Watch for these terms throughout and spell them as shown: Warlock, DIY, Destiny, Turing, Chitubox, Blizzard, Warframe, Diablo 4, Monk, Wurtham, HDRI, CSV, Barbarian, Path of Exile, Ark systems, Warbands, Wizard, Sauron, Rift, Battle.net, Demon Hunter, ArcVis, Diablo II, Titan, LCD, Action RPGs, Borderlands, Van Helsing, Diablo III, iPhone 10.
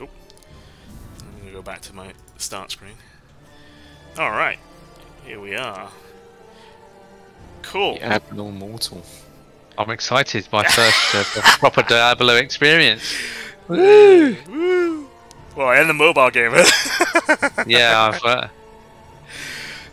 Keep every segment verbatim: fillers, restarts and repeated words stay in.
Oh, I'm going to go back to my start screen. Alright, here we are. Cool. The Abnormal Mortal. I'm excited. My first uh, proper Diablo experience. Woo! Woo! Well, and the mobile game. Yeah. I've, uh...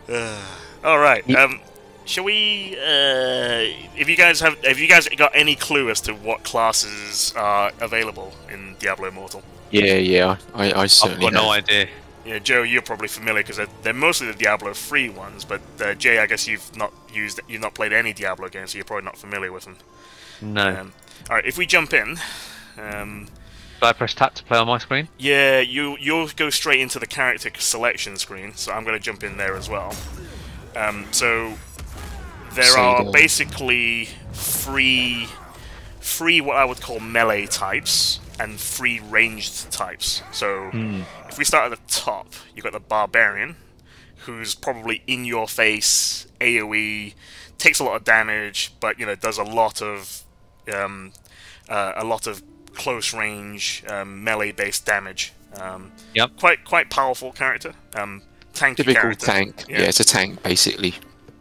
Uh, all right. Um, shall we? Uh, if you guys have, have you guys got any clue as to what classes are available in Diablo Immortal? Yeah, yeah. I, I certainly. I've got have. no idea. Yeah, Joe, you're probably familiar because they're, they're mostly the Diablo three ones. But uh, Jay, I guess you've not used, you've not played any Diablo games, so you're probably not familiar with them. No. Um, all right. If we jump in. Um, I press tap to play on my screen? Yeah, you, you'll go straight into the character selection screen, so I'm going to jump in there as well. Um, so there so are basically three, three what I would call melee types and three ranged types. So mm. if we start at the top, you've got the Barbarian, who's probably in your face, AoE, takes a lot of damage, but you know does a lot of um, uh, a lot of close range um, melee-based damage. Um, yep. Quite quite powerful character. Um, tanky Typical character. tank. Yeah. yeah, it's a tank basically.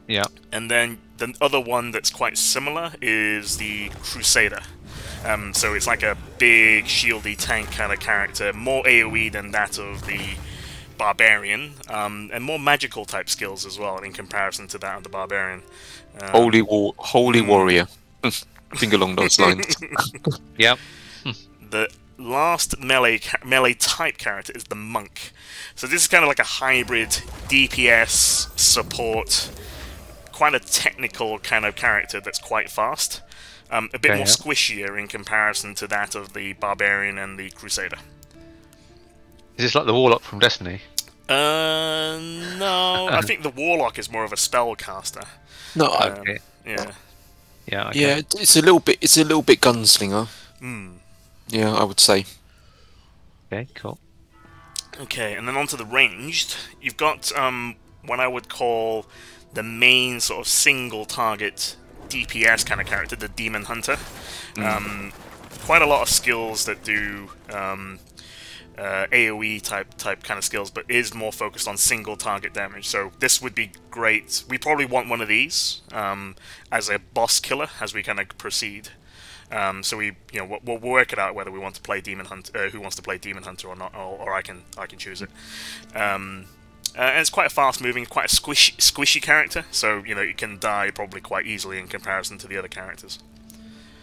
Yeah. And then the other one that's quite similar is the Crusader. Um, so it's like a big shieldy tank kind of character, more AoE than that of the Barbarian, um, and more magical type skills as well in comparison to that of the Barbarian. Um, holy war, holy warrior. Think along those lines. Yep. The last melee melee type character is the Monk. So this is kind of like a hybrid D P S support, quite a technical kind of character that's quite fast, um, a bit okay, more yeah. squishier in comparison to that of the Barbarian and the Crusader. Is this like the Warlock from Destiny? Uh, no, I think the Warlock is more of a spellcaster. No, um, okay. yeah, yeah, okay. yeah. It's a little bit, it's a little bit gunslinger. Hmm. Yeah, I would say. Okay, cool. Okay, and then onto the ranged. You've got um, what I would call the main sort of single target D P S kind of character, the Demon Hunter. Mm. Um, quite a lot of skills that do um, uh, AoE type type kind of skills, but is more focused on single target damage. So this would be great. We probably want one of these um, as a boss killer as we kind of proceed. Um, so we, you know, we'll, we'll work it out whether we want to play Demon Hunter, uh, who wants to play Demon Hunter or not, or, or I can, I can choose it. Um, uh, and it's quite a fast-moving, quite a squish, squishy character, so you know it can die probably quite easily in comparison to the other characters.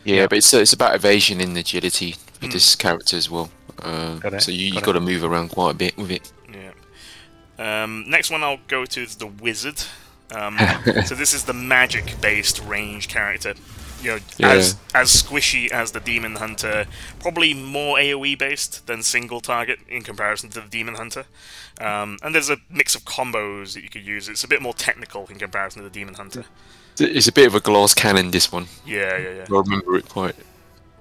Yeah, but it's it's about evasion and agility for mm. this character as well. Uh, got it. So you got, you got to move around quite a bit with it. Yeah. Um, next one I'll go to is the Wizard. Um, so this is the magic-based range character. You know, yeah. as as squishy as the Demon Hunter, probably more AoE based than single target in comparison to the Demon Hunter. Um, and there's a mix of combos that you could use. It's a bit more technical in comparison to the Demon Hunter. It's a bit of a glass cannon, this one. Yeah, yeah, yeah. I remember it quite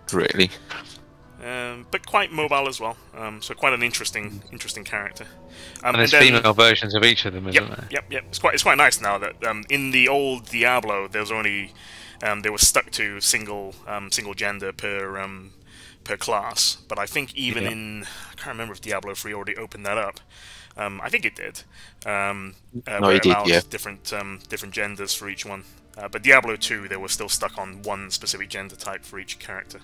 correctly. Um, but quite mobile as well. Um, so quite an interesting, interesting character. Um, and there's and then, female versions of each of them, isn't yep, there? Yep, yep. It's quite, it's quite nice now that um, in the old Diablo, there's only Um, they were stuck to single um, single gender per um, per class, but I think even yeah. in I can't remember if Diablo three already opened that up. Um, I think it did. Um, uh, no, it did. Yeah. Different um, different genders for each one, uh, but Diablo two they were still stuck on one specific gender type for each character.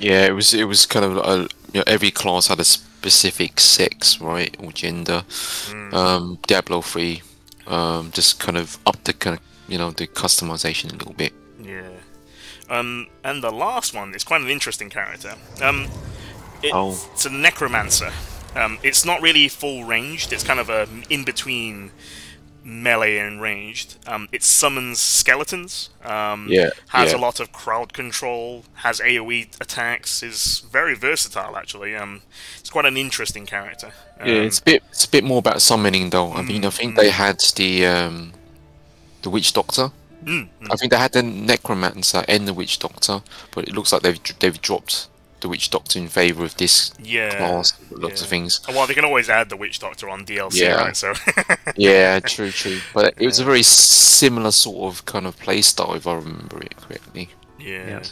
Yeah, it was it was kind of a, you know, every class had a specific sex, right, or gender. Mm. Um, Diablo three um, just kind of upped the kind of, you know the customization a little bit. Yeah, um, and the last one is quite an interesting character. Um, it's, oh. it's a Necromancer. Um, it's not really full ranged. It's kind of a in between melee and ranged. Um, it summons skeletons. Um, yeah, has yeah. a lot of crowd control. Has AoE attacks. Is very versatile actually. Um, it's quite an interesting character. Um, yeah, it's a bit. It's a bit more about summoning though. I mm, mean, I think mm. they had the um, the Witch Doctor. Mm, mm. I think they had the Necromancer and the Witch Doctor, but it looks like they've they've dropped the Witch Doctor in favour of this yeah, class. Lots yeah. of things. Oh, well, they can always add the Witch Doctor on D L C, yeah. right? So yeah, true, true. But it was yeah. a very similar sort of kind of playstyle, if I remember it correctly. Yeah. yeah.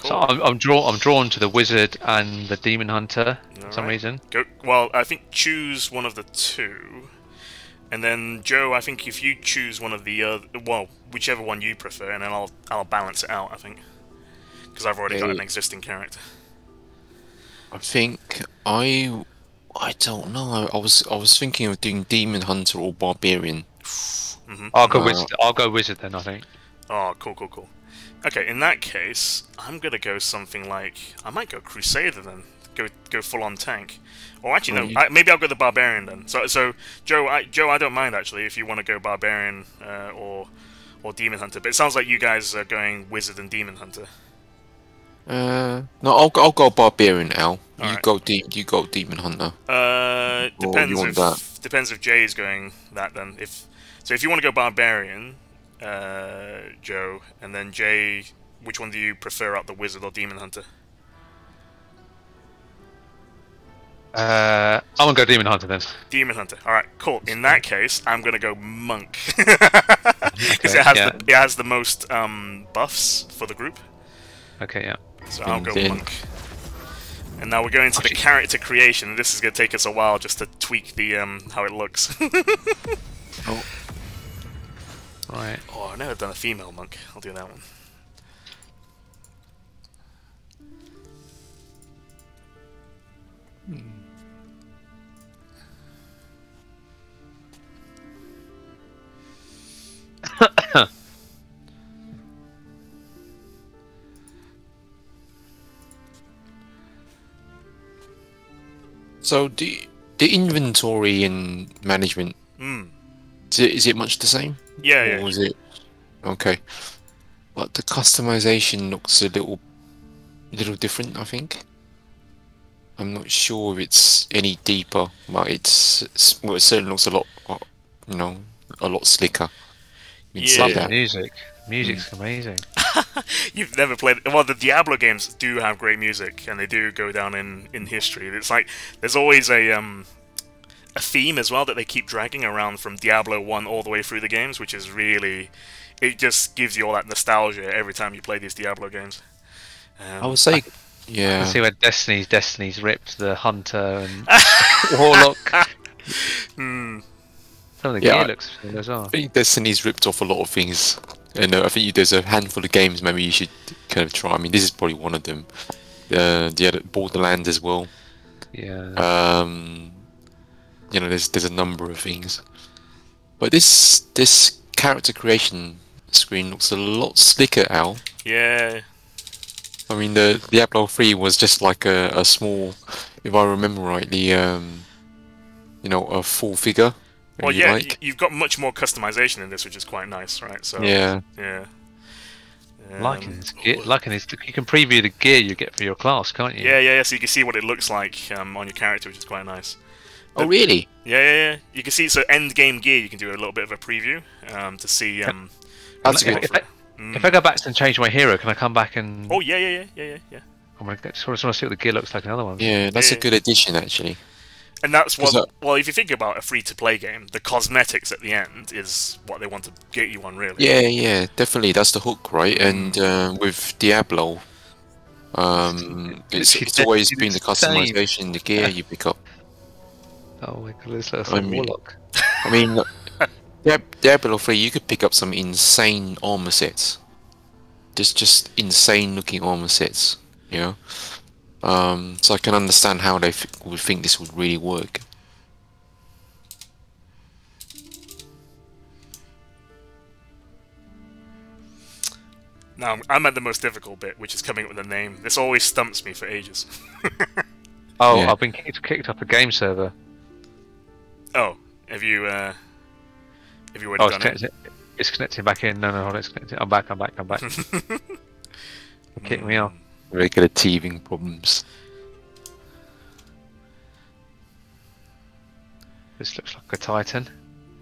Cool. So I'm, I'm drawn. I'm drawn to the Wizard and the Demon Hunter for All some right. reason. Go, well, I think choose one of the two, and then Joe. I think if you choose one of the uh, well, whichever one you prefer, and then I'll I'll balance it out. I think because I've already yeah. got an existing character. I think I I don't know. I was I was thinking of doing Demon Hunter or Barbarian. Mm-hmm. I'll go uh, Wizard. I'll go Wizard then. I think. Oh, cool, cool, cool. Okay, in that case, I'm gonna go something like I might go Crusader then, go go full on tank, or actually no, oh, you... I, maybe I'll go the Barbarian then. So so Joe, I, Joe, I don't mind actually if you want to go Barbarian uh, or or Demon Hunter, but it sounds like you guys are going Wizard and Demon Hunter. Uh, no, I'll I'll go Barbarian. Al, you right. go de you go Demon Hunter. Uh, depends if that. depends if Jay's going that then. If so, if you want to go Barbarian. Uh, Joe, and then Jay, which one do you prefer out, the Wizard or Demon Hunter? Uh, I'm gonna go Demon Hunter then. Demon Hunter, alright, cool. In that case, I'm gonna go Monk. Because okay, it, yeah. it has the most um, buffs for the group. Okay, yeah. So I'll go Indeed. Monk. And now we're going to the character creation. This is gonna take us a while just to tweak the um, how it looks. oh. Right. Oh, I've never done a female monk. I'll do that one. Hmm. So the the inventory and management. Hmm. Is it, is it much the same? Yeah, yeah. Or was it okay? But the customization looks a little, little different. I think. I'm not sure if it's any deeper, but it's, it's well, it certainly looks a lot, you know, a lot slicker. Yeah, like that. music. Music's mm. amazing. You've never played. Well, the Diablo games do have great music, and they do go down in in history. It's like there's always a um. a theme as well that they keep dragging around from Diablo one all the way through the games, which is really, it just gives you all that nostalgia every time you play these Diablo games. Um, I would say, I, yeah. I see where Destiny's Destiny's ripped the Hunter and Warlock. Mm. Some of the yeah, gear I, looks familiar as well. I think Destiny's ripped off a lot of things, and uh, I think there's a handful of games maybe you should kind of try. I mean, this is probably one of them. Uh, the other Borderlands as well. Yeah. Um. You know, there's there's a number of things, but this this character creation screen looks a lot slicker, Al. Yeah. I mean, the Diablo three was just like a, a small, if I remember rightly, um, you know, a full figure. Well, you yeah, like. you've got much more customization in this, which is quite nice, right? So yeah, yeah. Um, liking this gear, liking this, you can preview the gear you get for your class, can't you? Yeah, yeah, yeah. So you can see what it looks like um, on your character, which is quite nice. Oh really? Yeah, yeah, yeah. You can see so end game gear. You can do a little bit of a preview um, to see. Um, That's good. If I, mm. if I go back and change my hero, can I come back and? Oh yeah, yeah, yeah, yeah, yeah. Oh my God! Just want to see what the gear looks like in the other one. Yeah, that's yeah, a good yeah. addition actually. And that's what. That... Well, if you think about a free-to-play game, the cosmetics at the end is what they want to get you on, really. Yeah, yeah, definitely. That's the hook, right? And uh, with Diablo, um, it's, it's always been the customization in the gear you pick up. Oh my goodness, that's like I mean, Warlock. I mean, Diablo three, you could pick up some insane armor sets. Just, just insane looking armor sets, you know? Um, so I can understand how they would think this would really work. Now, I'm at the most difficult bit, which is coming up with a name. This always stumps me for ages. oh, yeah. I've been kicked, kicked off a game server. Oh, have you, uh, have you already oh, done it's it? It's connecting back in. No, no, hold on, it's connecting. I'm back, I'm back, I'm back. Kick me off. Regular teething problems. This looks like a Titan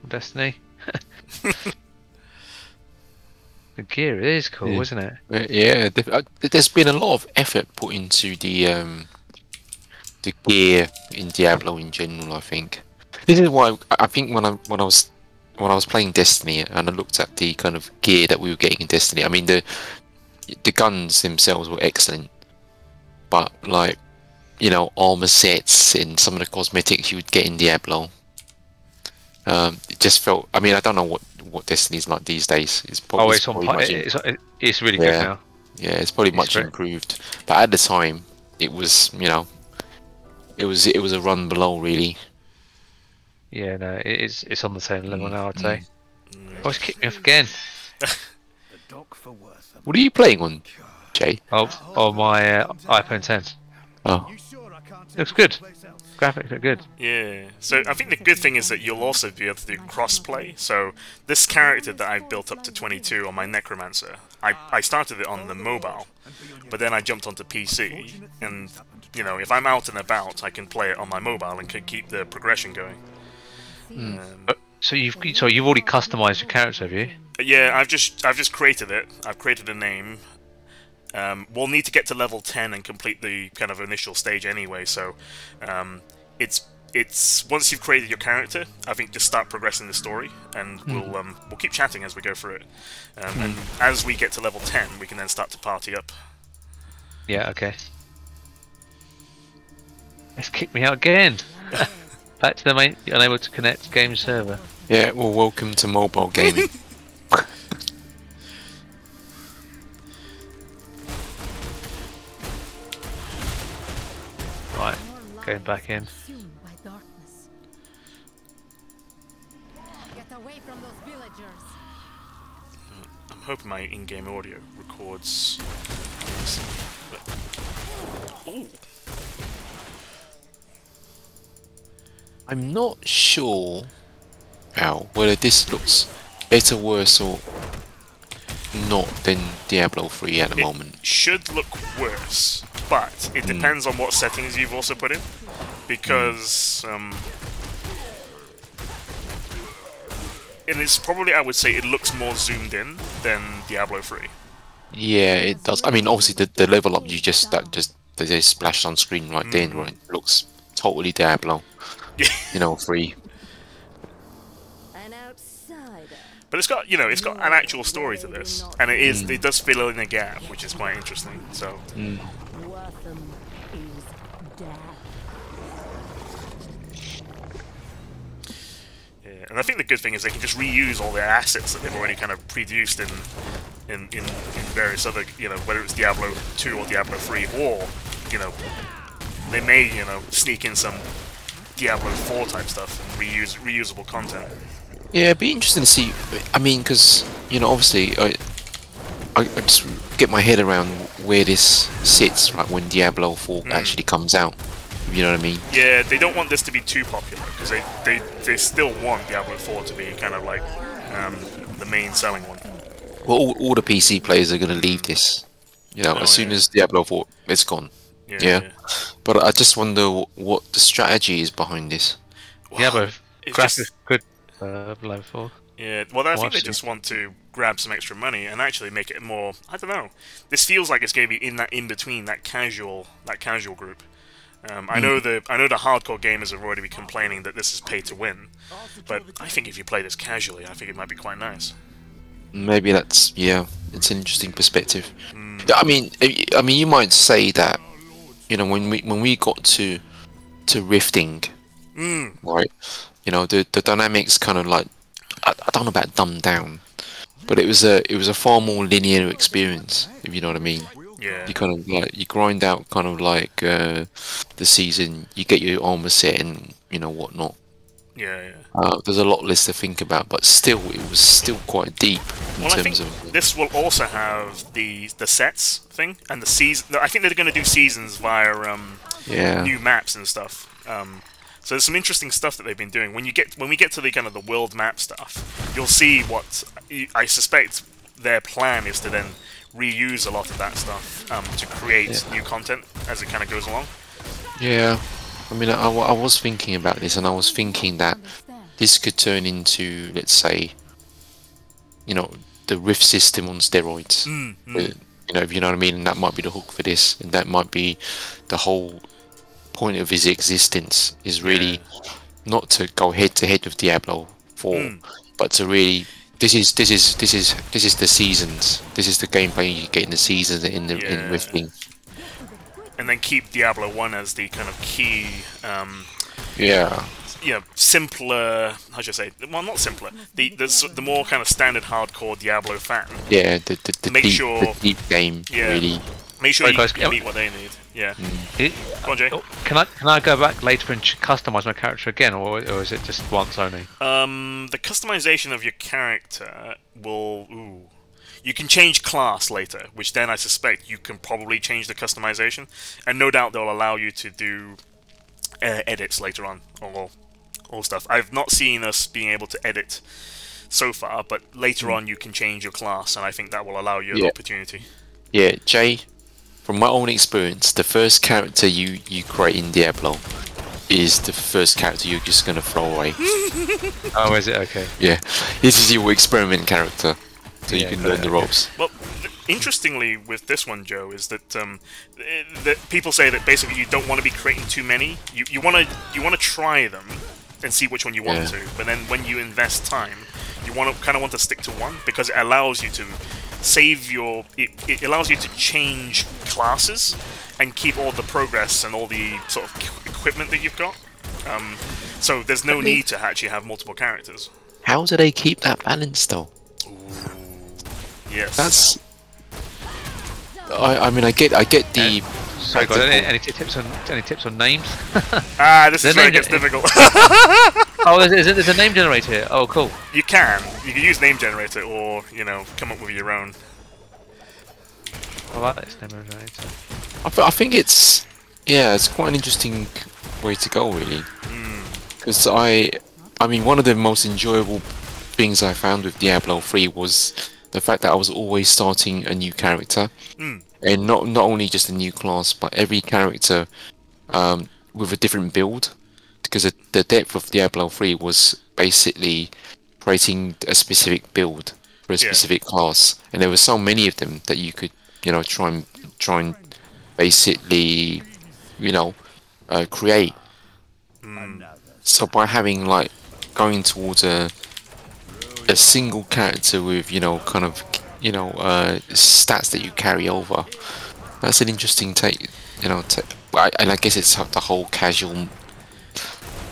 from Destiny. The gear is cool, yeah. isn't it? Yeah, there's been a lot of effort put into the, um, the gear in Diablo in general, I think. This is why I think when I when I was when I was playing Destiny and I looked at the kind of gear that we were getting in Destiny. I mean the the guns themselves were excellent, but like, you know, armor sets and some of the cosmetics you would get in Diablo, um, it just felt. I mean, I don't know what what Destiny's like these days. It's probably, oh, it's, it's, probably on, much it's, it's really yeah, good now. Yeah, it's probably it's much great. improved, but at the time, it was you know, it was it was a run below really. Yeah, no, it's it's on the same level mm. now. I'd say. Mm. Oh, it's kicked me off again. What are you playing on, Jay? Oh, oh my uh, iPhone ten. Oh, looks good. Graphics are good. Yeah. So I think the good thing is that you'll also be able to do cross-play. So this character that I've built up to twenty-two on my Necromancer, I, I started it on the mobile, but then I jumped onto P C, and you know, if I'm out and about, I can play it on my mobile and can keep the progression going. Mm. Um, so you've so you've already customized your character, have you? Yeah, I've just I've just created it. I've created a name. Um, we'll need to get to level ten and complete the kind of initial stage anyway. So, um, it's it's once you've created your character, I think just start progressing the story, and mm. we'll um, we'll keep chatting as we go through it. Um, mm. And as we get to level ten, we can then start to party up. Yeah. Okay. It's kicked me out again. Back to the main, unable to connect game server. Yeah. Well, welcome to mobile gaming. Right, going back in. I'm hoping my in-game audio records. Ooh. I'm not sure how whether this looks better, worse, or not than Diablo three at the it moment. Should look worse, but it mm. depends on what settings you've also put in, because mm. um, and it's probably, I would say, it looks more zoomed in than Diablo three. Yeah, it does. I mean, obviously the, the level up you just that just they just splashed on screen right mm. then, right? It looks totally Diablo. You know, free. An outsider. But it's got, you know, it's got an actual story to this, and it is, mm. it does fill in a gap, which is quite interesting. So. Mm. Yeah, and I think the good thing is they can just reuse all the assets that they've already kind of produced in, in, in, in various other, you know, whether it's Diablo two or Diablo three, or, you know, they may, you know, sneak in some Diablo four type stuff and reuse reusable content. Yeah, it'd be interesting to see. I mean, because you know, obviously, I, I I just get my head around where this sits, right, when Diablo four mm. actually comes out. You know what I mean? Yeah, they don't want this to be too popular, because they, they they still want Diablo four to be kind of like um, the main selling one. Well, all, all the P C players are going to leave this. You know, oh, as soon yeah. as Diablo four, it's gone. Yeah, yeah. yeah, but I just wonder what the strategy is behind this. Well, yeah, but graphics good uh, level four. Yeah, well, I think they just want to grab some extra money and actually make it more. I don't know. This feels like it's going to be in that in between that casual that casual group. Um, I mm. know the I know the hardcore gamers have already been complaining that this is pay to win, but I think if you play this casually, I think it might be quite nice. Maybe that's yeah, it's an interesting perspective. Mm. I mean, I mean, you might say that. You know, when we when we got to to rifting, mm. right? You know, the the dynamics kind of like I, I don't know about dumbed down, but it was a it was a far more linear experience, if you know what I mean. Yeah. You kind of like you grind out kind of like uh, the season, you get your armor set and you know whatnot. Yeah. yeah. Uh, there's a lot less to think about, but still, it was still quite deep in well, terms I think of. This will also have the the sets thing and the season. I think they're going to do seasons via um, yeah. new maps and stuff. Um, so there's some interesting stuff that they've been doing. When you get when we get to the kind of the world map stuff, you'll see what I suspect their plan is to then reuse a lot of that stuff um, to create yeah. new content as it kind of goes along. Yeah. I mean, I, I was thinking about this, and I was thinking that this could turn into, let's say, you know, the Rift system on steroids. Mm, mm. Uh, you know, if you know what I mean, and that might be the hook for this, and that might be the whole point of his existence is really yeah. not to go head to head with Diablo four, mm. but to really This is this is this is this is the seasons. This is the gameplay you get in the seasons in the yeah. in Rifting. And then keep Diablo one as the kind of key. Um, yeah. You know, simpler. How should I say? Well, not simpler. The the, the more kind of standard hardcore Diablo fan. Yeah. The the, the make deep, sure the deep game yeah. really. Make sure you, you meet what they need. Yeah. Mm. Come on, Jay. Can I can I go back later and customize my character again, or or is it just once only? Um, the customization of your character will. Ooh. You can change class later, which then I suspect you can probably change the customization, and no doubt they'll allow you to do uh, edits later on, or all stuff. I've not seen us being able to edit so far, but later mm. on you can change your class, and I think that will allow you yeah. an opportunity. Yeah, Jay. From my own experience, the first character you, you create in Diablo is the first character you're just going to throw away. Oh, is it? Okay. Yeah. This is your experiment character, so yeah, you can learn the ropes. Well, th interestingly with this one, Joe, is that, um, that people say that basically you don't want to be creating too many. You, you want to you want to try them and see which one you want yeah. to, but then when you invest time, you want to kind of want to stick to one because it allows you to... Save your. It, it allows you to change classes and keep all the progress and all the sort of equipment that you've got. Um, so there's no need to actually have multiple characters. How do they keep that balance though? Ooh. Yes. That's. I, I mean, I get. I get the. Uh, sorry, God, any, any tips on any tips on names? Ah, this is where it gets difficult. Oh, is it, is it, there's a name generator here. Oh, cool. You can. You can use name generator or, you know, come up with your own. I like this name generator. I, th I think it's... Yeah, it's quite an interesting way to go, really. Because mm. I... I mean, one of the most enjoyable things I found with Diablo three was the fact that I was always starting a new character. Mm. And not, not only just a new class, but every character um, with a different build. Because the depth of Diablo three was basically creating a specific build for a specific yeah. class, and there were so many of them that you could, you know, try and try and basically, you know, uh, create. Mm. So by having like going towards a a single character with, you know, kind of, you know, uh, stats that you carry over, that's an interesting take, you know. T I, and I guess it's the whole casual.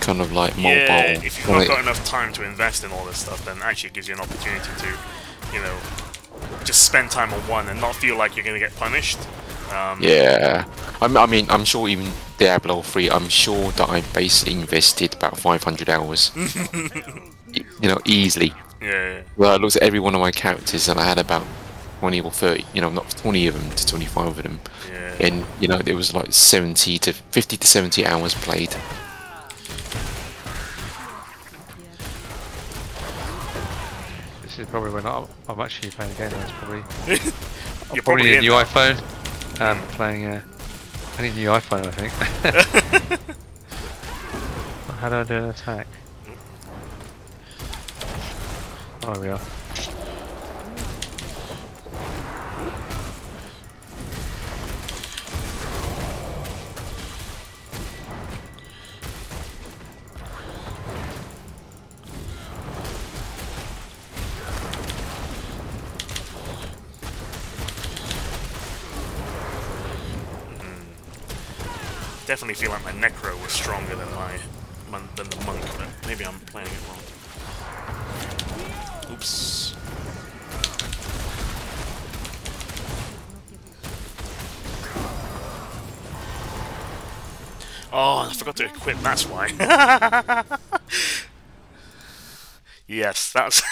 Kind of like mobile. Yeah, if you've not got enough time to invest in all this stuff, then actually it gives you an opportunity to, you know, just spend time on one and not feel like you're going to get punished. Um, yeah, I'm, I mean, I'm sure even Diablo three, I'm sure that I basically invested about five hundred hours, you know, easily. Yeah. Well, I looked at every one of my characters and I had about twenty or thirty, you know, not twenty of them to twenty-five of them, yeah. and you know, it was like seventy to fifty to seventy hours played. This is probably when I'm, I'm actually playing a game now. It's probably you're I'm probably a new that. iPhone. Um, playing a I need a new iPhone, I think. How do I do an attack? Oh, there we are. I definitely feel like my Necro was stronger than my than the Monk, but maybe I'm playing it wrong. Oops. Oh, I forgot to equip, that's why. Yes, that's...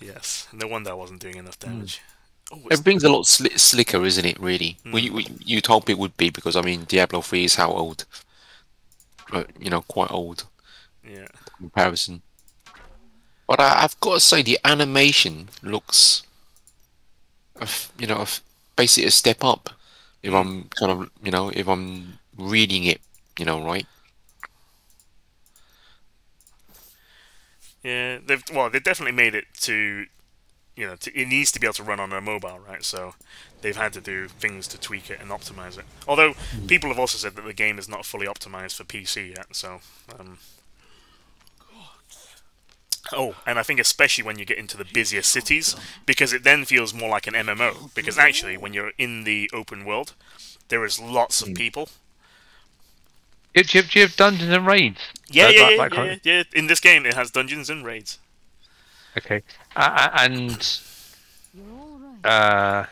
Yes, no wonder I wasn't doing enough damage. Mm. Oh, everything's a lot sli slicker, isn't it, really? Mm. We, we, you'd hope it would be, because, I mean, Diablo three is how old? But, you know, quite old. Yeah. Comparison. But I, I've got to say, the animation looks, a, you know, a, basically a step up. If I'm kind of, you know, if I'm reading it, you know, right? Yeah, they've, well, they've definitely made it to... You know, to, it needs to be able to run on a mobile, right? So they've had to do things to tweak it and optimize it. Although people have also said that the game is not fully optimized for P C yet. So um, Oh, and I think especially when you get into the busier cities, because it then feels more like an M M O. Because actually, when you're in the open world, there is lots of people. Do you have, do you have dungeons and raids? Yeah, uh, yeah, like, yeah, like yeah, yeah. In this game, it has dungeons and raids. Okay, uh, and uh,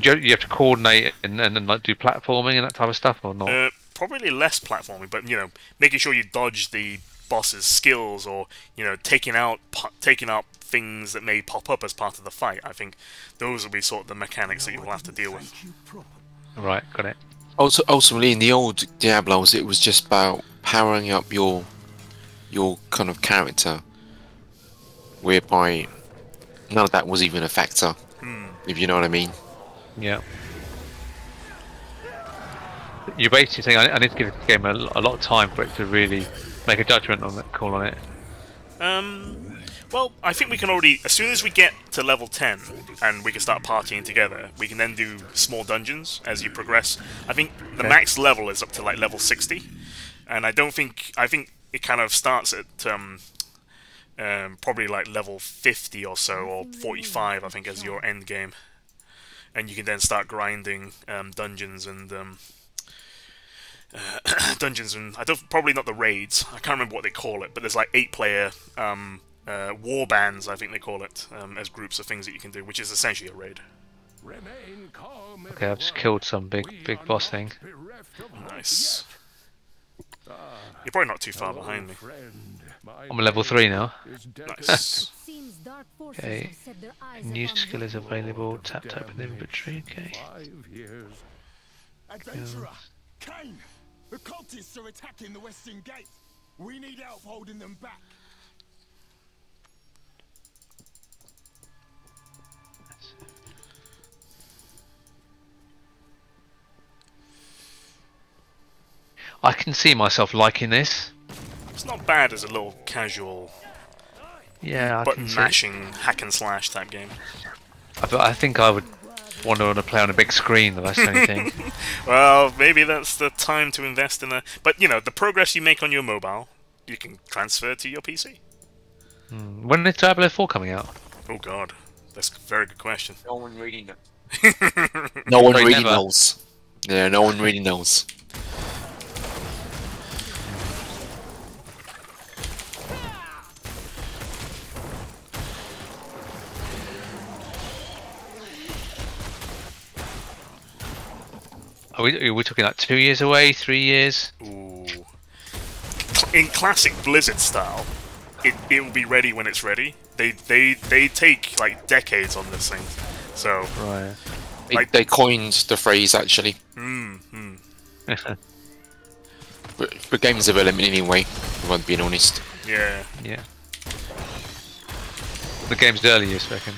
do you have to coordinate and then like do platforming and that type of stuff, or not? Uh, probably less platforming, but you know, making sure you dodge the bosses' skills, or you know, taking out taking out things that may pop up as part of the fight. I think those will be sort of the mechanics that you will have to deal with. Right, got it. Also, ultimately, in the old Diablos, it was just about powering up your your kind of character, whereby none of that was even a factor, hmm. if you know what I mean. Yeah. You're basically saying I, I need to give this game a, a lot of time for it to really make a judgment on that call on it. Um, well, I think we can already, as soon as we get to level ten and we can start partying together, we can then do small dungeons as you progress. I think the okay. max level is up to like level sixty, and I don't think I think it kind of starts at um, um, probably like level fifty or so, or forty-five I think as your end game, and you can then start grinding um, dungeons and. Um, Uh, dungeons and I don't probably not the raids. I can't remember what they call it, but there's like eight-player um, uh, warbands, I think they call it, um, as groups of things that you can do, which is essentially a raid. Okay, I've just killed some big, big boss thing. Nice. You're probably not too far behind me. I'm level three now. Nice. Okay. New skill is available. Tap tap in the inventory. Okay. Adventurer Cain. The cultists are attacking the western gate. We need help holding them back. I can see myself liking this. It's not bad as a little casual, yeah, button mashing hack and slash type game. I, I think I would want to play on a big screen, that's the only thing. Well, maybe that's the time to invest in a... But, you know, the progress you make on your mobile, you can transfer to your P C. Mm. When is Diablo four coming out? Oh, God. That's a very good question. No one really knows. no one really never. knows. Yeah, no one really knows. Are we, are we talking like two years away, three years? Ooh. In classic Blizzard style, it it will be ready when it's ready. They they they take like decades on this thing, so right. Like they, they coined the phrase actually. Hmm. Mm. but, but games development anyway. If I'm being honest. Yeah. Yeah. The game's early, you reckon?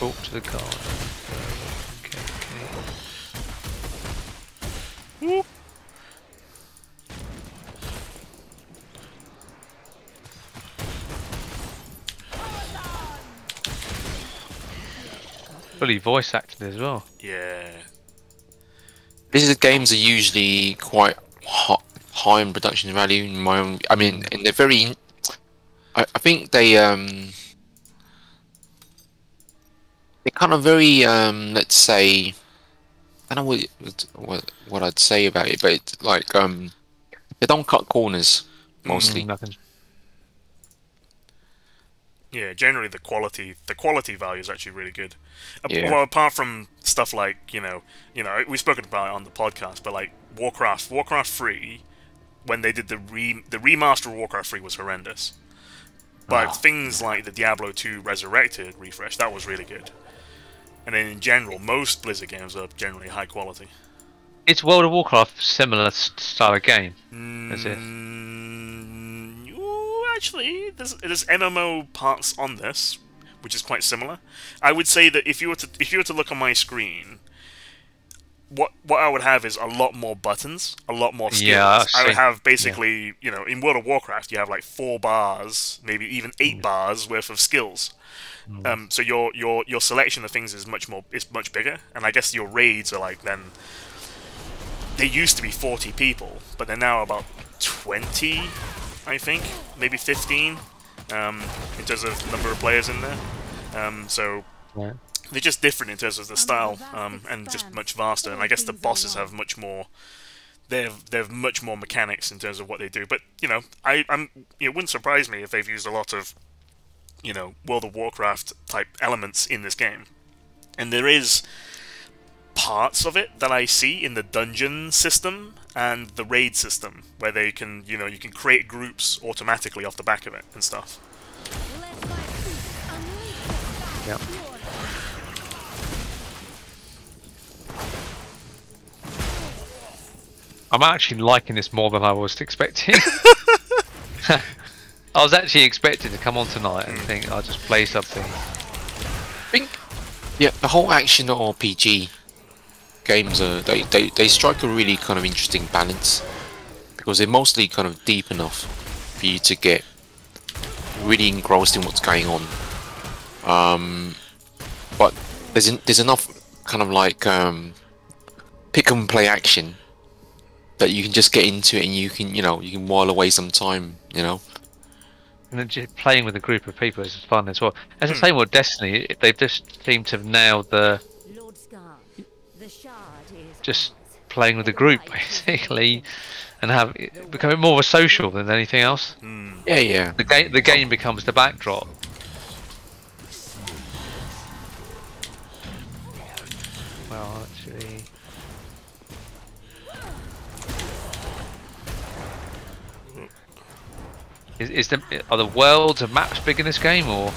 Brought to the car. Okay, okay. Whoop. Fully voice acted as well. Yeah. Blizzard games are usually quite hot, high in production value. In my own, I mean, and they're very. I, I think they um. They're kind of very, um, let's say, I don't know what, what what I'd say about it, but it's like um, they don't cut corners mostly. Mm, yeah, generally the quality, the quality value is actually really good. Yeah. Well, apart from stuff like you know, you know, we've spoken about it on the podcast, but like Warcraft, Warcraft three, when they did the re the remaster of Warcraft three was horrendous, but ah. things like the Diablo two Resurrected refresh that was really good. And then in general, most Blizzard games are generally high quality. It's World of Warcraft similar style of game, mm, is it? Ooh, actually, there's, there's M M O parts on this, which is quite similar. I would say that if you were to if you were to look on my screen, what what I would have is a lot more buttons, a lot more skills. Yeah, I would have basically, yeah. you know, in World of Warcraft, you have like four bars, maybe even eight mm. bars worth of skills. Mm. Um, so your your your selection of things is much more is much bigger, and I guess your raids are like then. They used to be forty people, but they're now about twenty, I think, maybe fifteen, um, in terms of number of players in there. Um, so. Yeah. They're just different in terms of the style, um, and just much vaster. And I guess the bosses have much more. They've they've much more mechanics in terms of what they do. But you know, I I'm it wouldn't surprise me if they've used a lot of, you know, World of Warcraft type elements in this game. And there is parts of it that I see in the dungeon system and the raid system where they can, you know, you can create groups automatically off the back of it and stuff. Yeah. I'm actually liking this more than I was expecting. I was actually expecting to come on tonight and think I'll just play something. Think, yeah, the whole action R P G games are they, they they strike a really kind of interesting balance because they're mostly kind of deep enough for you to get really engrossed in what's going on. Um, but there's there's enough kind of like um, pick and play action. That you can just get into it and you can, you know, you can while away some time, you know. And then just playing with a group of people is fun as well. As the same with Destiny, they've just seemed to have nailed the just playing with a group basically, and have becoming more of a social than anything else. Mm. Yeah, yeah. The game, the game becomes the backdrop. Well, actually. Is, is the are the worlds and maps big in this game or?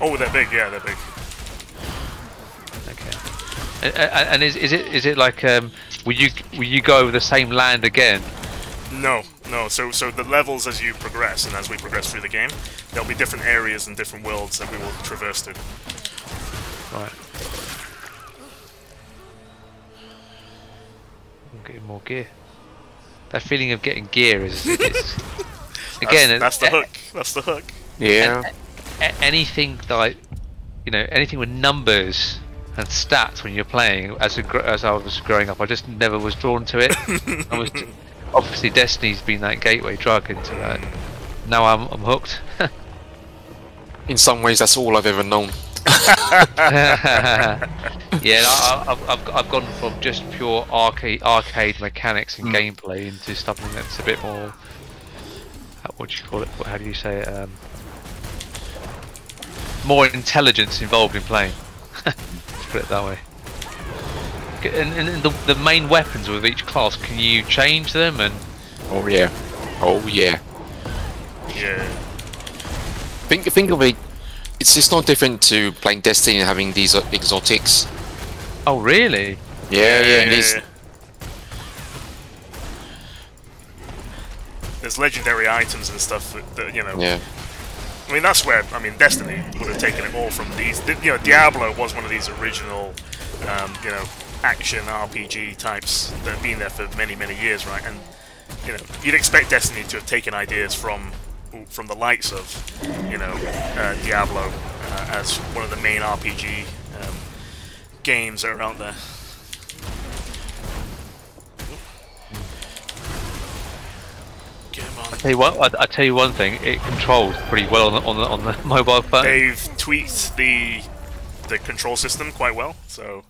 Oh, they're big. Yeah, they're big. Okay. And, and is is it is it like um, will you will you go over the same land again? No, no. So so the levels as you progress and as we progress through the game, there'll be different areas and different worlds that we will traverse through. Right. I'm getting more gear. That feeling of getting gear is. is Again, that's, that's the hook. That's the hook. Yeah. Anything like, you know, anything with numbers and stats when you're playing. As a, as I was growing up, I just never was drawn to it. I was obviously Destiny's been that gateway drug into that. Now I'm I'm hooked. In some ways, that's all I've ever known. Yeah, I, I've I've gone from just pure arcade arcade mechanics and mm. gameplay into something that's a bit more. What do you call it? How do you say it? Um, more intelligence involved in playing. Let's put it that way. And, and the, the main weapons with each class, can you change them? And oh yeah, oh yeah, yeah. Think think of it. It's just not different to playing Destiny and having these exotics. Oh really? Yeah, yeah. yeah, yeah. There's legendary items and stuff that, that you know. Yeah. I mean, that's where I mean, Destiny would have taken it all from these. You know, Diablo was one of these original, um, you know, action R P G types that have been there for many, many years, right? And you know, you'd expect Destiny to have taken ideas from from the likes of, you know, uh, Diablo uh, as one of the main R P G um, games that are out there. I tell you what. I, I tell you one thing. It controls pretty well on the, on the, on the mobile phone. They've tweaked the the control system quite well. So,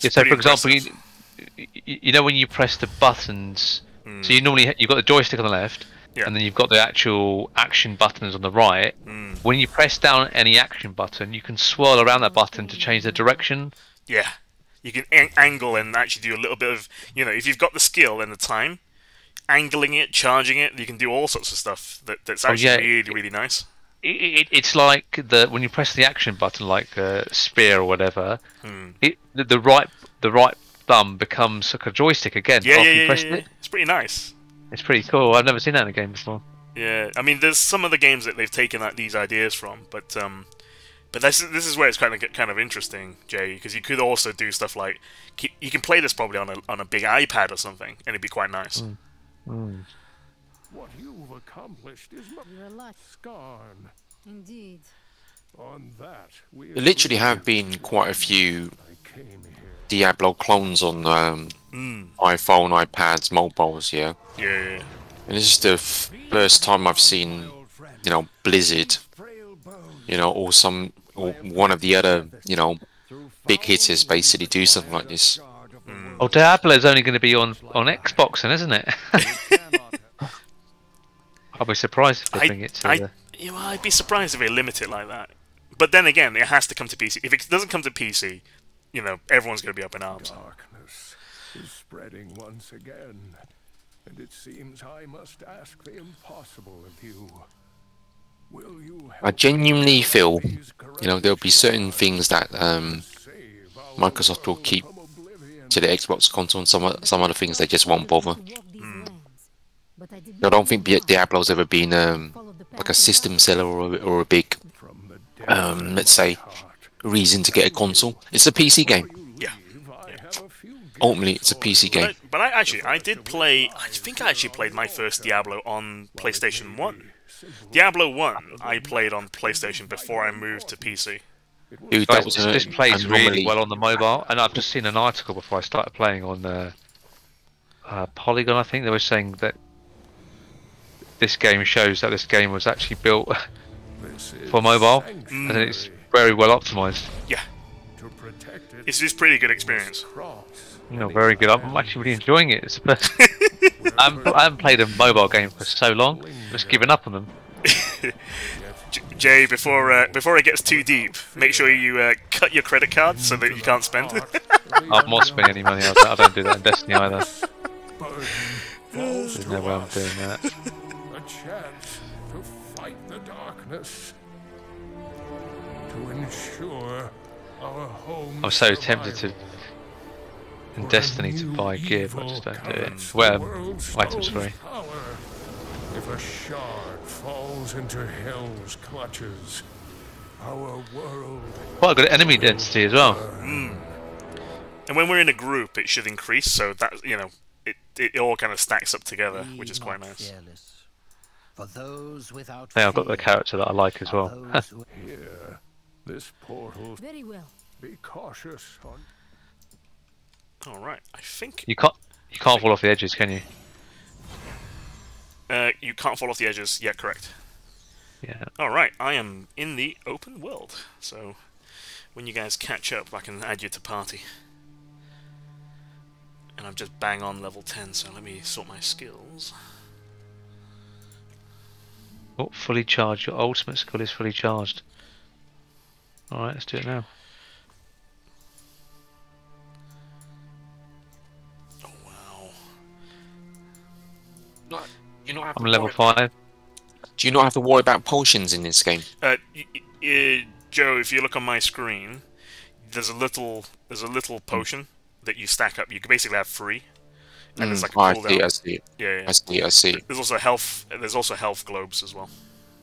yeah, so for impressive. example, you, you know when you press the buttons. Mm. So you normally you've got the joystick on the left, yeah. and then you've got the actual action buttons on the right. Mm. When you press down any action button, you can swirl around that button to change the direction. Yeah, you can an angle and actually do a little bit of you know if you've got the skill and the time. Angling it, charging it, you can do all sorts of stuff that, that's actually oh, yeah. really, really nice. It, it, it's like the when you press the action button, like uh, spear or whatever, hmm. it, the, the right the right thumb becomes like a joystick again. Yeah, yeah, you yeah, press yeah. It. It's pretty nice. It's pretty cool. I've never seen that in a game before. Yeah, I mean, there's some of the games that they've taken like, these ideas from, but um, But this is this is where it's kind of kind of interesting, Jay, because you could also do stuff like keep, you can play this probably on a on a big iPad or something, and it'd be quite nice. Mm. Mm. What you've accomplished is much scorn. Indeed. On that, we there literally have been quite a few Diablo clones on um, mm. iPhone, iPads, mobiles, yeah. Yeah. Yeah. And this is the f first time I've seen, you know, Blizzard, you know, or some, or one of the other, you know, big hitters basically do something like this. Mm. Oh, Diablo is only going to be on on Xbox, then, isn't it? I'll be surprised if they I, bring it to. I, the... you know, I'd be surprised if they limit it like that. But then again, it has to come to P C. If it doesn't come to P C, you know, everyone's going to be up in arms. Darkness is spreading once again, and it seems I must ask the impossible of you. Will you I genuinely feel, you know, there'll be certain things that um, Microsoft will keep to the Xbox console, and some some other things they just won't bother. Mm. I don't think Diablo's ever been um, like a system seller or a, or a big, um, let's say, reason to get a console. It's a P C game. Yeah. Ultimately, it's a P C game. But, but I actually, I did play. I think I actually played my first Diablo on PlayStation One. Diablo One, I played on PlayStation before I moved to P C. Dude, that was this plays really well on the mobile, and I've just seen an article before I started playing on uh, uh, Polygon. I think they were saying that this game shows that this game was actually built for mobile, mm. and it's very well optimized. Yeah, it's just pretty good experience. You know, very good. I'm actually really enjoying it. It's I'm, I haven't played a mobile game for so long. Just given up on them. Jay, before uh, before it gets too deep, make sure you uh, cut your credit card so that you can't spend it. I'm not spending any money. I don't do that in Destiny either. There's no way I'm doing that. A chance to fight the darkness, to ensure our home. I'm so tempted to. And Destiny to buy gear, but I just don't do it. Well, items free. If a shard falls into hell's clutches, our world. Quite a good enemy density as well. Mm. And when we're in a group, it should increase, so that you know, it it all kind of stacks up together, which is quite nice. For those without yeah, I've got the character that I like as well. Here, this portal. Very well. Be cautious on. All right, I think you can't you can't fall off the edges, can you? Uh, you can't fall off the edges. Yeah, correct. Yeah. All right, I am in the open world, so when you guys catch up, I can add you to party. And I'm just bang on level ten, so let me sort my skills. Oh, fully charged. Your ultimate skill is fully charged. All right, let's do it now. I'm level five. Do you not have to worry about potions in this game? Uh, Joe, if you look on my screen, there's a little there's a little potion that you stack up. You can basically have three, and mm, there's like a cooldown. I see, I see. Yeah, yeah, I see, I see. There's also health. There's also health globes as well.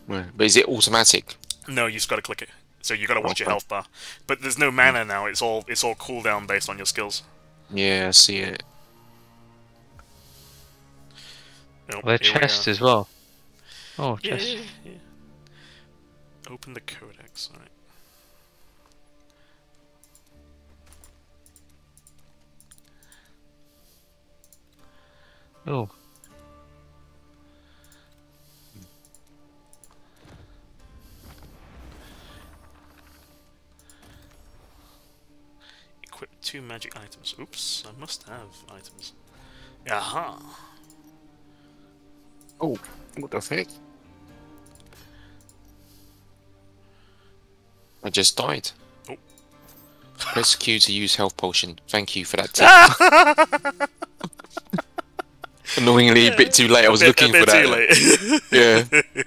Yeah, but is it automatic? No, you've got to click it. So you've got to watch okay. your health bar. But there's no mana mm. now. It's all it's all cooldown based on your skills. Yeah, I see it. Nope, their chest we as well. Oh, chest. Yeah, yeah, yeah. Open the codex. All right. Oh. Equip two magic items. Oops, I must have items. Aha. Oh, what the heck? I just died. Oh. Press Q to use health potion. Thank you for that tip. Annoyingly, a bit too late. I was bit, looking for that. Too late. Yeah.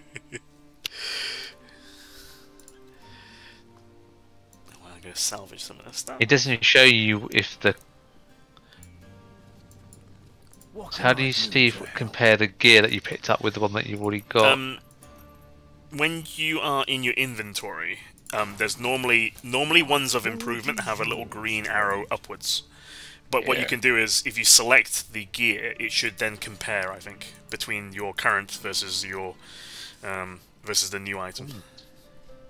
Well, I'm gonna salvage some of that stuff. It doesn't show you if the. How do you, Steve, compare the gear that you picked up with the one that you've already got? Um, when you are in your inventory, um, there's normally normally ones of improvement have a little green arrow upwards. But what yeah. you can do is, if you select the gear, it should then compare, I think, between your current versus your um, versus the new item.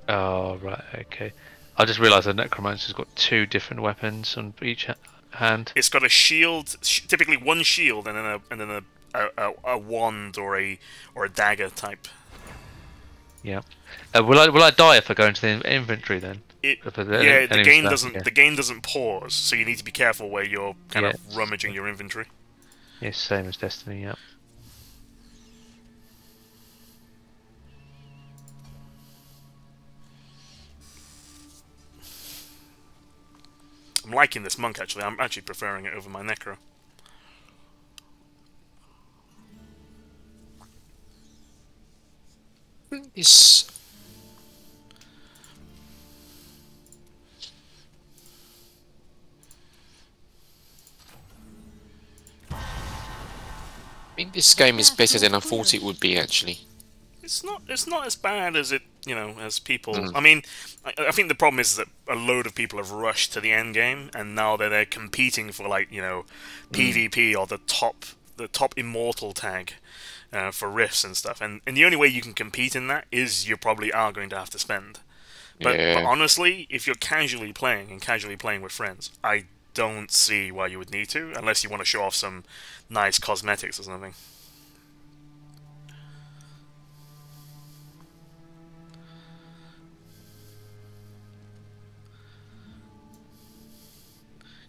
Oh, right, okay. I just realised the Necromancer's got two different weapons on each ha hand. It's got a shield, sh typically one shield, and then a and then a a, a, a wand or a or a dagger type. Yeah. Uh, will I will I die if I go into the inventory then? It, yeah, the game doesn't. That, yeah. The game doesn't pause, so you need to be careful where you're kind yeah. of rummaging your inventory. Yes, same as Destiny. Yeah. I'm liking this monk actually. I'm actually preferring it over my necro. Is. I mean, this game is better than I thought it would be. Actually, it's not. It's not as bad as it, you know, as people. Mm. I mean, I, I think the problem is that a load of people have rushed to the end game, and now they're they're competing for, like, you know, mm. PvP or the top the top immortal tag uh, for rifts and stuff. And and the only way you can compete in that is you probably are going to have to spend. But, yeah. but honestly, if you're casually playing and casually playing with friends, I. don't see why you would need to, unless you want to show off some nice cosmetics or something.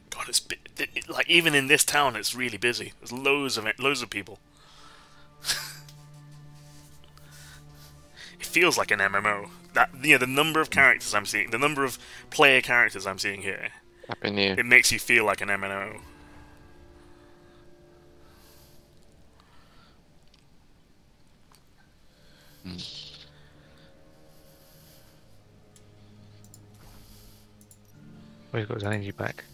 God, it's it, it, like even in this town, it's really busy. There's loads of it, loads of people. It feels like an M M O. That you know, the number of characters I'm seeing, the number of player characters I'm seeing here. Up in here. It makes you feel like an M M O. Mm. Oh, he's got his energy back.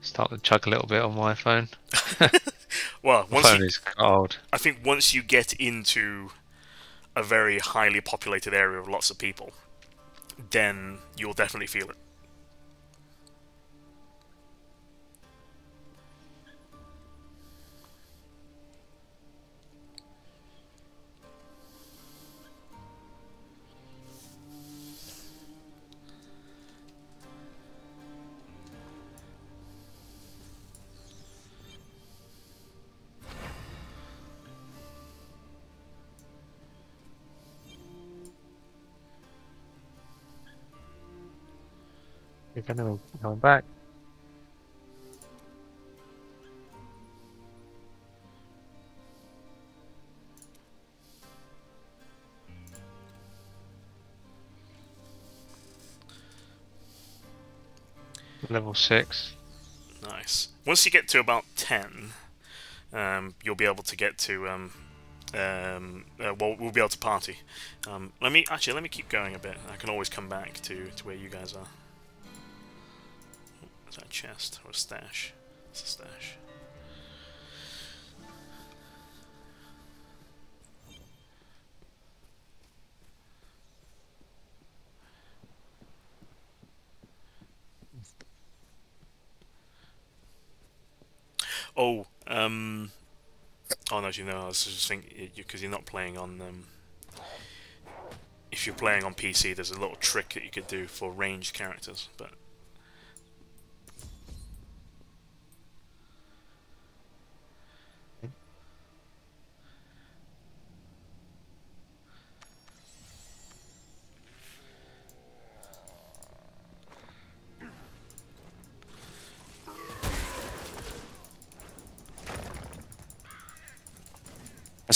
Start to chug a little bit on my phone. Well, once my phone you, is cold. I think once you get into a very highly populated area with lots of people, then you'll definitely feel it. Going back. Level six. Nice. Once you get to about ten, um, you'll be able to get to. Um, um, uh, well, we'll be able to party. Um, let me actually let me keep going a bit. I can always come back to to where you guys are. Is that a chest or a stash? It's a stash. Oh, um. Oh no, you know, I was just thinking because you're not playing on. Um, if you're playing on P C, there's a little trick that you could do for ranged characters, but.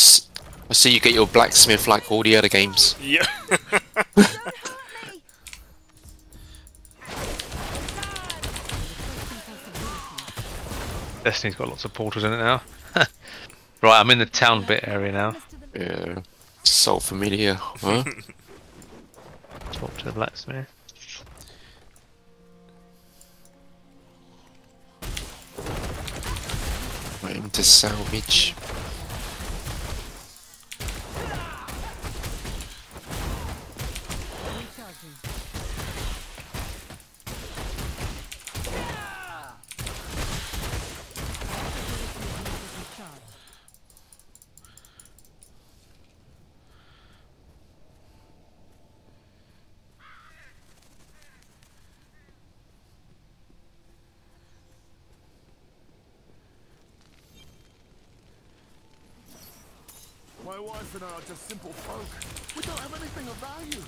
I see you get your blacksmith like all the other games. Yeah. Destiny's got lots of portals in it now. Right, I'm in the town bit area now. Yeah. So familiar, huh? to the blacksmith. Waiting to salvage. My wife and I are just simple folk. We don't have anything of value.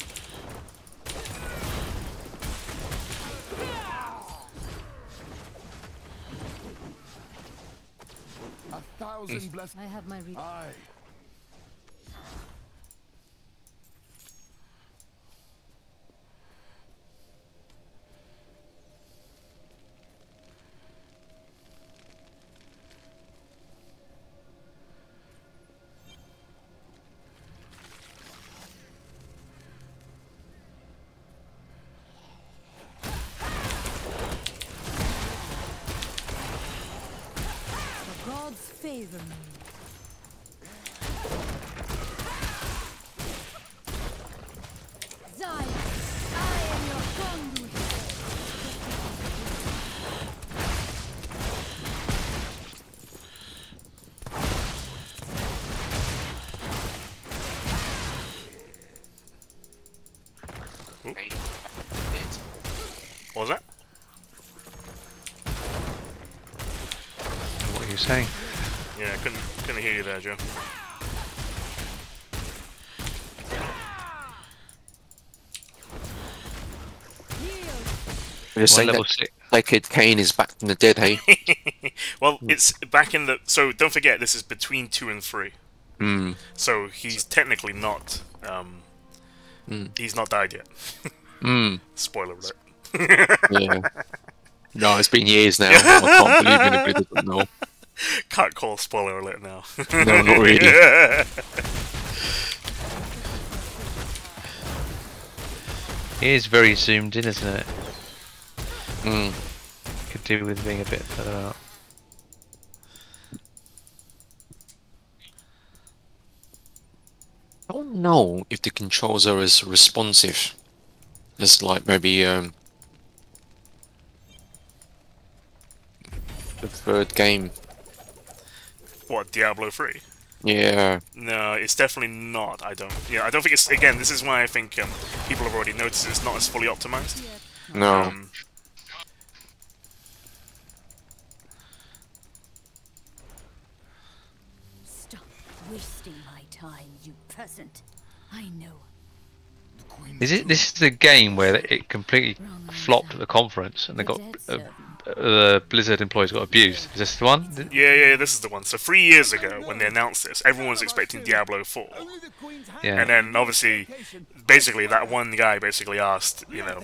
A thousand blessings. I have my reason. Aye. Favor me. Zion, I am your conduit. What was that? What are you saying? Yeah, I couldn't, couldn't hear you there, Joe. You're saying that Deckard Cain is back from the dead, hey? Well, mm. It's back in the... So, don't forget, this is between two and three. Mm. So, he's technically not... Um, mm. He's not died yet. Mm. Spoiler alert. Yeah. No, it's been years now. I can't believe anybody doesn't know. Can't call spoiler alert now. No, not really. Yeah. It is very zoomed in, isn't it? Mm. Could do with being a bit further out. I don't know if the controls are as responsive as, like, maybe um, the third game. What, Diablo three? Yeah. No, it's definitely not. I don't. Yeah, I don't think it's. Again, this is why I think um, people have already noticed it's not as fully optimized. No. Um, Stop wasting my time, you peasant. I know. Is it? This is the game where it completely flopped at the conference, and they got. Uh, Uh, Blizzard employees got abused. Is this the one? Yeah, yeah, yeah, this is the one. So three years ago, when they announced this, everyone was expecting Diablo four. Yeah. And then, obviously, basically, that one guy basically asked, you know,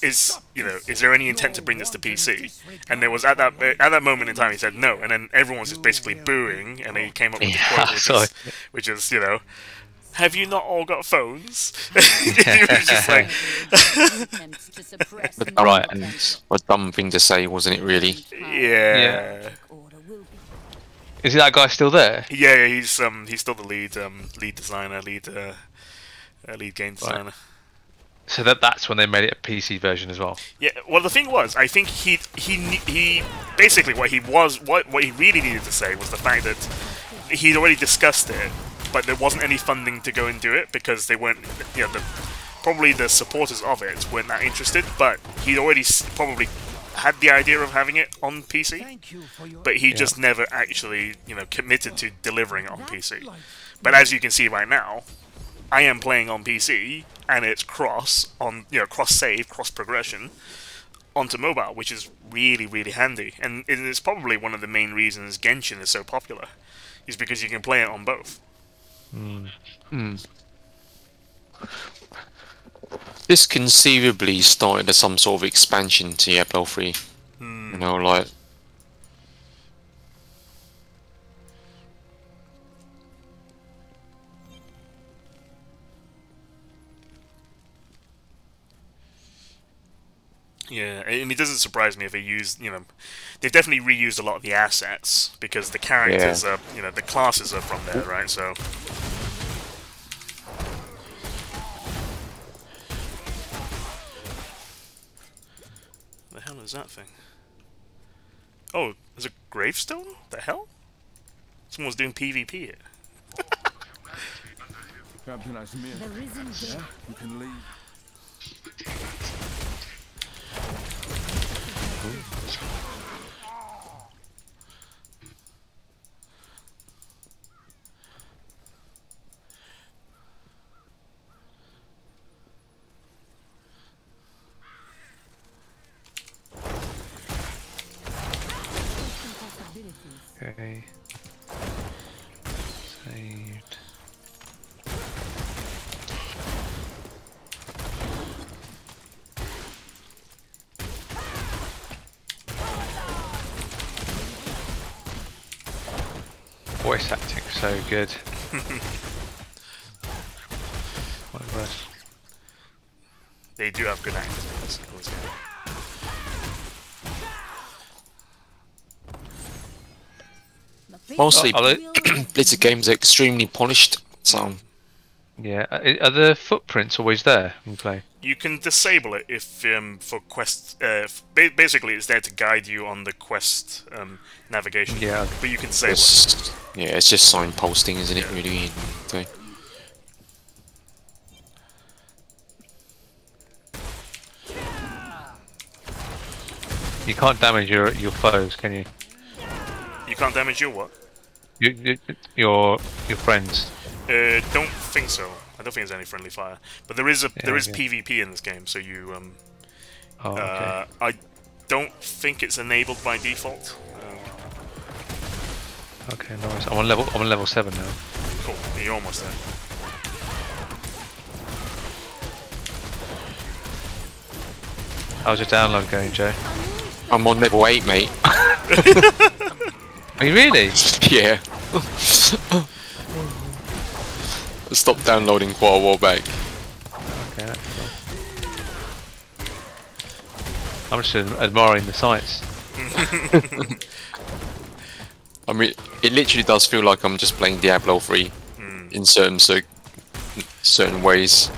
is you know, is there any intent to bring this to P C? And there was at that at that moment in time, he said no. And then everyone was just basically booing, and he came up with yeah, the quote, which is, which is, you know, have you not all got phones? It was just like... Alright, and what a dumb thing to say, wasn't it, really? Yeah. Yeah. Is that guy still there? Yeah, he's um he's still the lead um lead designer, lead uh, uh lead game designer. Right. So that that's when they made it a P C version as well. Yeah. Well, the thing was, I think he he he basically what he was what what he really needed to say was the fact that he'd already discussed it. But there wasn't any funding to go and do it because they weren't, you know, the, probably the supporters of it weren't that interested. But he'd already probably had the idea of having it on P C, but he yeah. just never actually, you know, committed to delivering it on P C. But as you can see right now, I am playing on P C, and it's cross on, you know, cross save, cross progression onto mobile, which is really, really handy, and it's probably one of the main reasons Genshin is so popular, is because you can play it on both. Mm. Mm. This conceivably started as some sort of expansion to Diablo three. Mm. You know, like Yeah, and it doesn't surprise me if they use, you know, they've definitely reused a lot of the assets, because the characters yeah. are, you know, the classes are from there, right? So. The hell is that thing? Oh, there's a gravestone? The hell? Someone's doing PvP here. Grab a nice meal. There isn't yeah, you can leave. Okay. Saved. Voice acting so good. What a rush. They do have good actors. Mostly, oh, Blizzard games are extremely polished. So, yeah, are the footprints always there in play? You can disable it if um, for quest. Uh, basically, it's there to guide you on the quest um, navigation. Yeah, but you can disable it's, it. Yeah, it's just signposting, isn't it? Yeah. Really. Okay. You can't damage your your foes, can you? You can't damage your what? Your your, your, your friends. Uh, don't think so. I don't think there's any friendly fire, but there is a yeah, there is yeah. PvP in this game, so you. Um, oh, okay. uh, I don't think it's enabled by default. Um, okay, no worries. I'm on level I'm on level seven now. Cool. You're almost there. How's your download going, Joe? I'm on level eight, mate. Are you really? Yeah. I stopped downloading quite a while back. Okay, that's cool. I'm just admiring the sights. I mean, it literally does feel like I'm just playing Diablo three mm. in certain so, certain ways.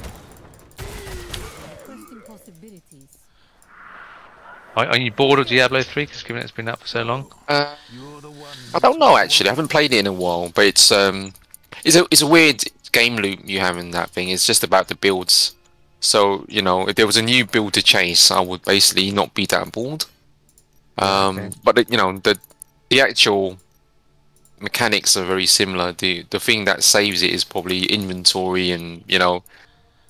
Are, are you bored of Diablo three? Because given it's been out for so long. Uh, I don't know actually. I haven't played it in a while, but it's um, it's a it's a weird game loop you have in that thing. It's just about the builds. So you know, if there was a new build to chase, I would basically not be that bored. Um, okay. But you know, the the actual mechanics are very similar. The the thing that saves it is probably inventory and you know,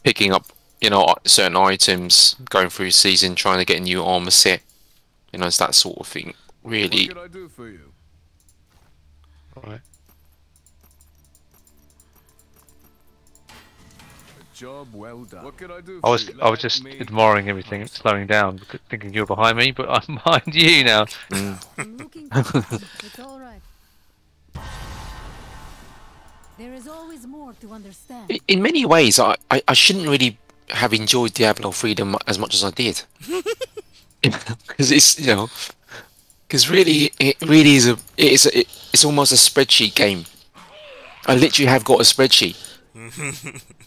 picking up you know certain items, going through season, trying to get a new armor set. You know, it's that sort of thing. Really. What can I do for you? Alright. Job well done. What can I do? I was you? I was just me. admiring everything, slowing down, thinking you're behind me, but I'm behind you now. It's all right. There is always more to understand. In many ways, I, I I shouldn't really have enjoyed Diablo three as much as I did, because it's you know. Because really, it really is a it's a, it's almost a spreadsheet game. I literally have got a spreadsheet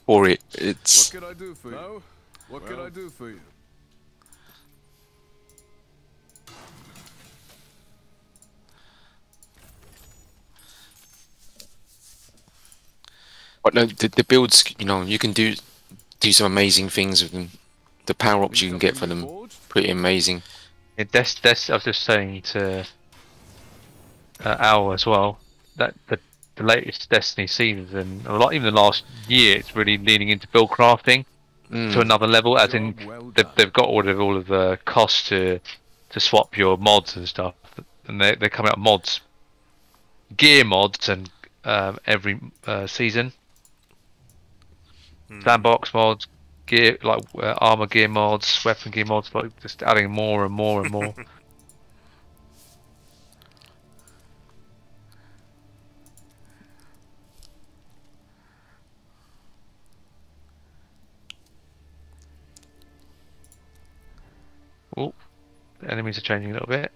for it. It's. What can I do for you? What well. can I do for you? But no, the, the builds. You know, you can do do some amazing things with them. The power ups you can get for them, pretty amazing. Yeah, that's, that's, I was just saying to uh, Al as well that the, the latest Destiny season, or like even the last year, it's really leaning into build crafting mm. to another level. As in, well they've, they've got rid of all of the costs to to swap your mods and stuff, and they they come out mods, gear mods, and um, every uh, season, mm. sandbox mods. Gear like uh, armor gear mods, weapon gear mods, like just adding more and more and more. Oh, the enemies are changing a little bit.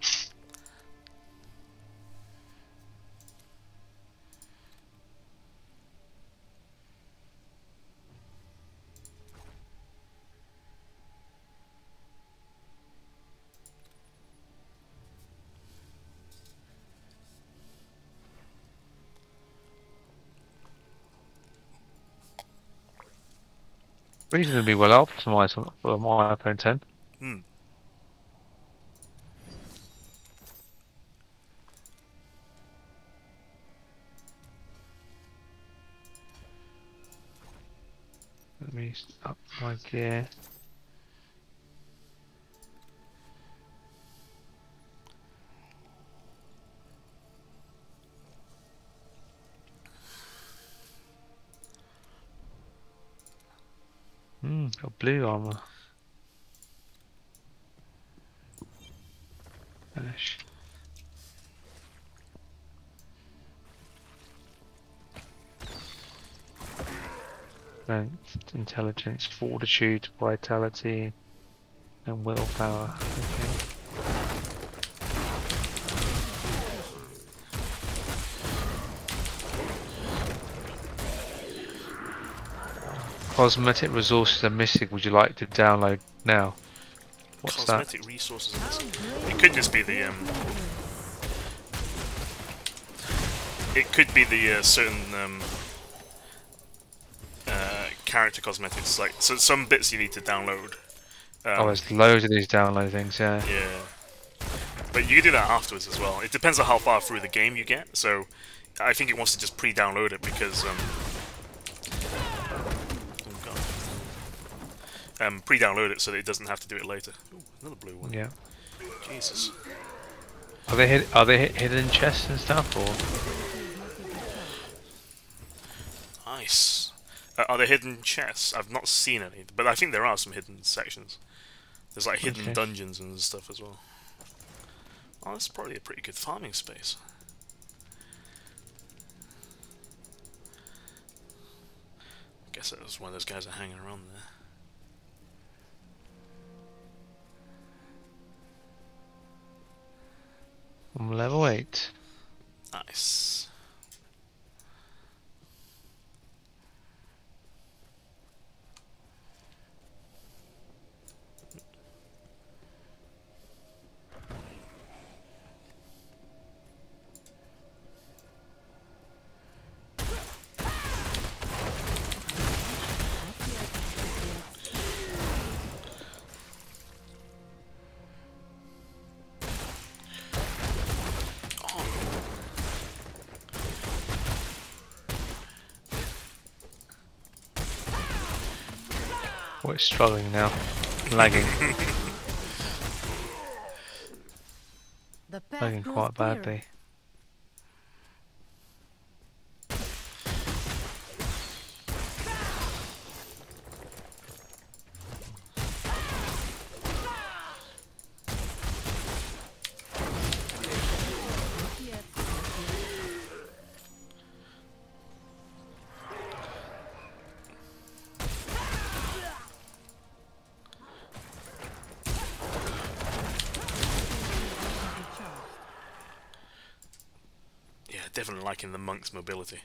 Reasonably well optimised on my iPhone ten. Hmm. Let me up my gear. Hmm, got blue armor. Finish. Strength, intelligence, fortitude, vitality, and willpower. Okay. Cosmetic resources are missing. Would you like to download now? What's that? Cosmetic resources are missing. It could just be the um. It could be the uh, certain um. Uh, character cosmetics, like so some bits you need to download. Um, oh, there's loads of these download things. Yeah. Yeah. But you can do that afterwards as well. It depends on how far through the game you get. So, I think it wants to just pre-download it because um. Um, pre-download it so that it doesn't have to do it later. Ooh, another blue one. Yeah. Jesus. Are they hid are they hid hidden chests and stuff or? Nice. Uh, are there hidden chests? I've not seen any, but I think there are some hidden sections. There's like hidden okay. dungeons and stuff as well. Oh, that's probably a pretty good farming space. I guess that was one of those guys that are hanging around there. I'm level eight. Nice. Oh, it's struggling now. Lagging. Lagging quite badly. Definitely liking the monk's mobility.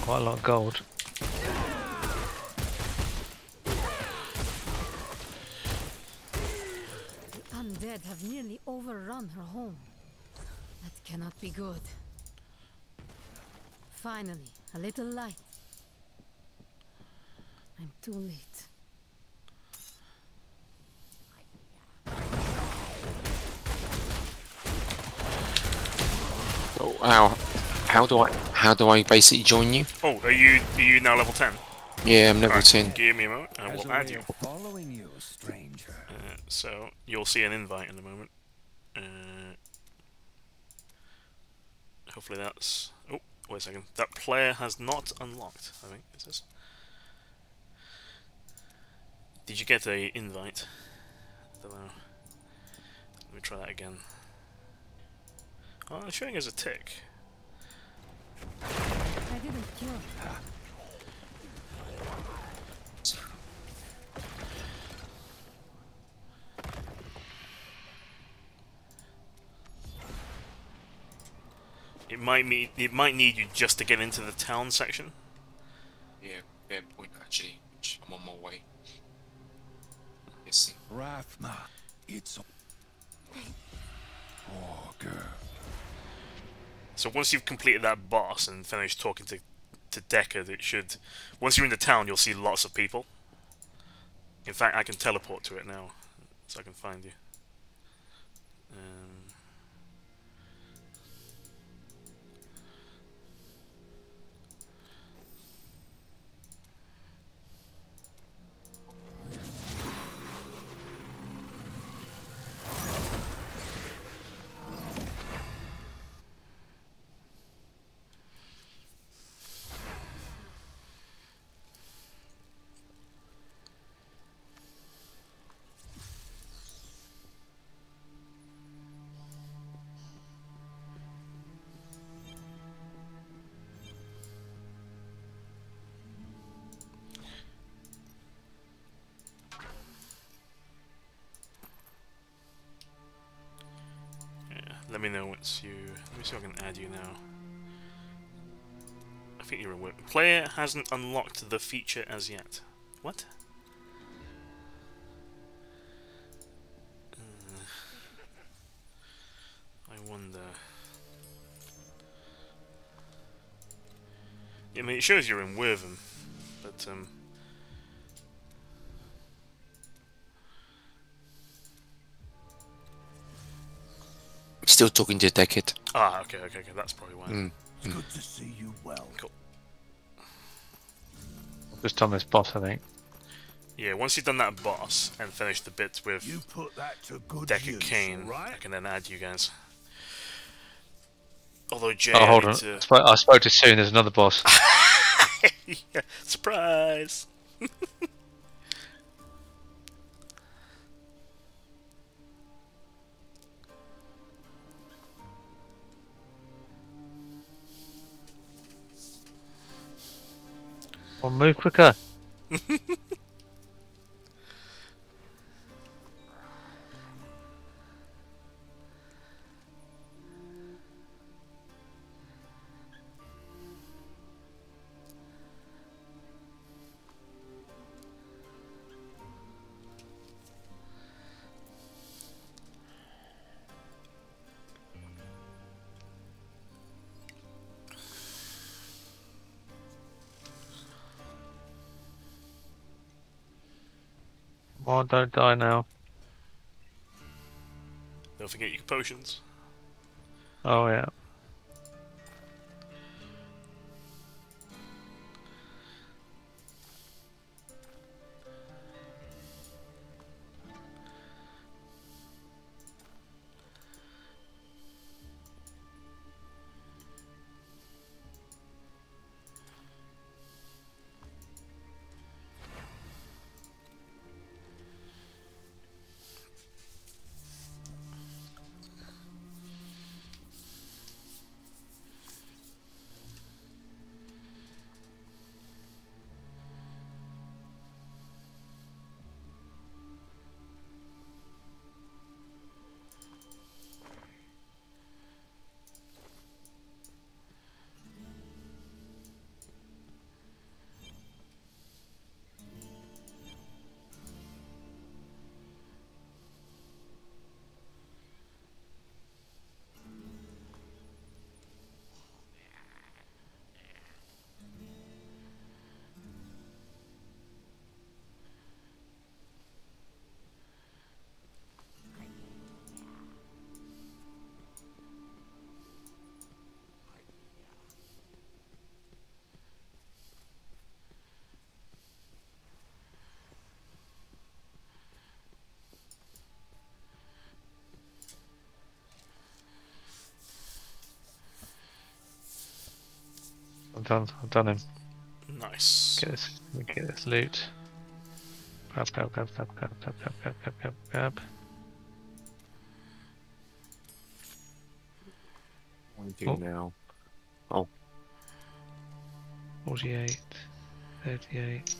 Quite a lot of gold. Have nearly overrun her home. That cannot be good. Finally, a little light. I'm too late. Oh, ow. How do I how do I basically join you? Oh, are you are you now level ten? Yeah, I'm level right, ten. Give me a moment and we'll add you. Following you, stranger. Uh, so you'll see an invite in a moment. Uh, hopefully that's. Oh, wait a second. That player has not unlocked. I think it says. Did you get a invite? I don't know. Let me try that again. Oh, it's showing as a tick. I didn't kill. Ah. It might mean it might need you just to get into the town section. Yeah, fair point actually. I'm on my way. Yes. Rathma, it's oh, girl. So once you've completed that boss and finished talking to to Deckard, it should. Once you're in the town, you'll see lots of people. In fact, I can teleport to it now, so I can find you. Um, Let me know once you... Let me see if I can add you now. I think you're a work. Player hasn't unlocked the feature as yet. What? Uh, I wonder... Yeah, I mean, it shows you're in Wurtham, but... Um, still talking to Deckard. Ah, okay, okay, okay. That's probably why. Mm. It's good to see you well. Cool. Just on this boss, I think. Yeah, once you've done that boss and finished the bits with you put that to good Deckard Cain, right? I can then add you guys. Although Jay, oh, hold I on. To... I spoke too soon. There's another boss. Yeah. Surprise. I'll move quicker. Oh, don't die now. Don't forget your potions. Oh, yeah. I've done, I've done him. Nice. Get this, get this loot. Up, up, up, up, up, up, up, up, up, up, up. twenty-two oh. now. Oh. forty-eight. thirty-eight.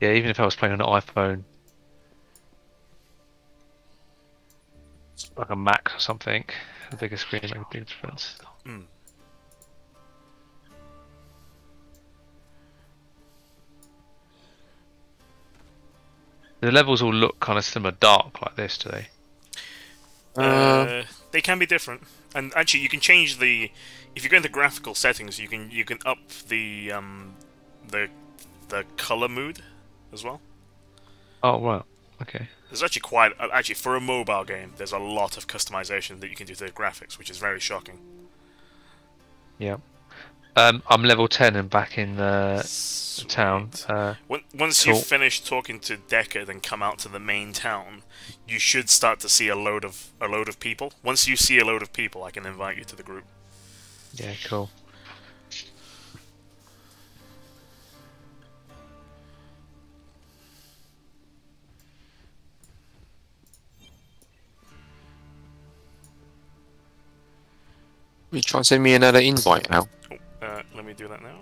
Yeah, even if I was playing on an iPhone, like a Mac or something, a bigger screen would be a difference. Mm. The levels all look kind of similar, dark like this, do they? Uh, uh, they can be different, and actually, you can change the. If you go into graphical settings, you can you can up the um, the the color mood as well. Oh, wow. Okay. There's actually quite... Actually, for a mobile game, there's a lot of customization that you can do to the graphics, which is very shocking. Yeah. Um, I'm level ten and back in the Sweet. town. Uh, when, once cool. you finish talking to Deckard and come out to the main town, you should start to see a load of a load of people. Once you see a load of people, I can invite you to the group. Yeah, cool. You try and send me another invite now. Oh, uh, let me do that now.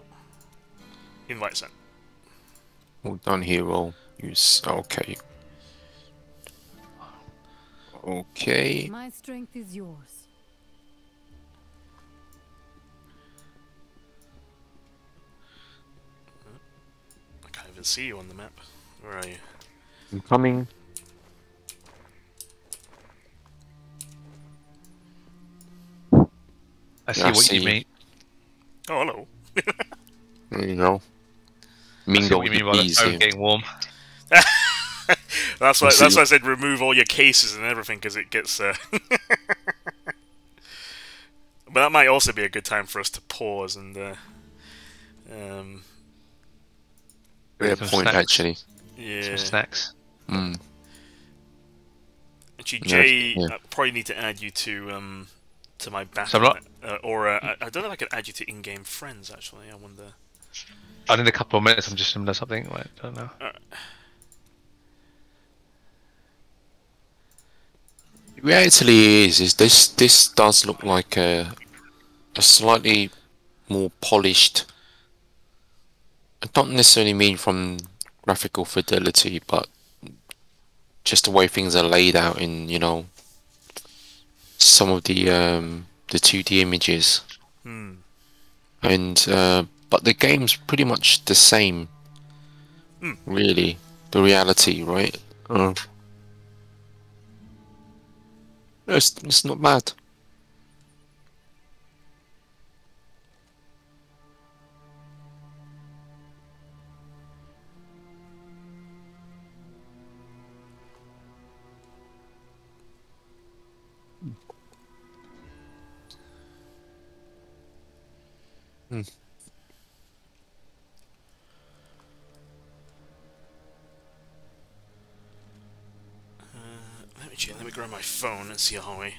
Invite sent. All done here. All use. Okay. Okay. My strength is yours. I can't even see you on the map. Where are you? I'm coming. I see I what see. you mean. Oh, hello. There you go. Mingle what you mean by the phone getting warm. That's why. That's why I said remove all your cases and everything because it gets. Uh... but that might also be a good time for us to pause and. Uh, um... Fair point, snacks. actually. Yeah. Some snacks. Mm. Actually, Jay, yeah. I probably need to add you to. Um, to my back, so uh, or uh, I don't know if I could add you to in-game friends, actually, I wonder. I need a couple of minutes, I'm just going to do something, like, I don't know. Right. The reality is, is this, this does look like a, a slightly more polished, I don't necessarily mean from graphical fidelity, but just the way things are laid out in, you know, some of the um, the two D images, hmm. and uh, but the game's pretty much the same, hmm. really. The reality, right? Uh, it's it's not bad. Hmm. Uh, let me check, let me grab my phone and see how I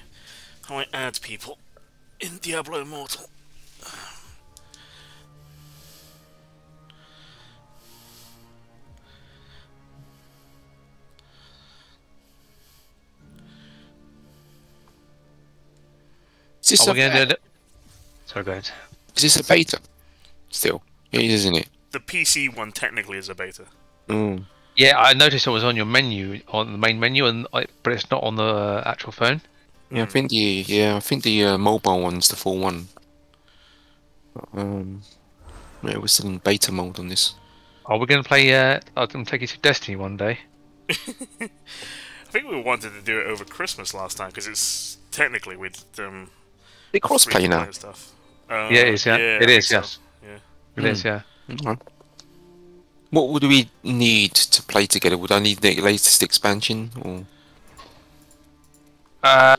how I add people in Diablo Immortal. Is this Are we gonna do it? Sorry, go ahead. Is this a beta? Still, it is, isn't it? The P C one technically is a beta. Mm. Yeah, I noticed it was on your menu, on the main menu, and I, but it's not on the uh, actual phone. Yeah, mm. I think the yeah, I think the uh, mobile one's the full one. Um, yeah, we're still in beta mode on this. Are we going to play? Uh, I'm going to take you to Destiny one day. I think we wanted to do it over Christmas last time because it's technically with um. They crossplay now. Stuff. Um, yeah, it is, yeah. yeah it is, so. yes. Yeah. It mm. is, yeah. Okay. What would we need to play together? Would I need the latest expansion, or...? Uh,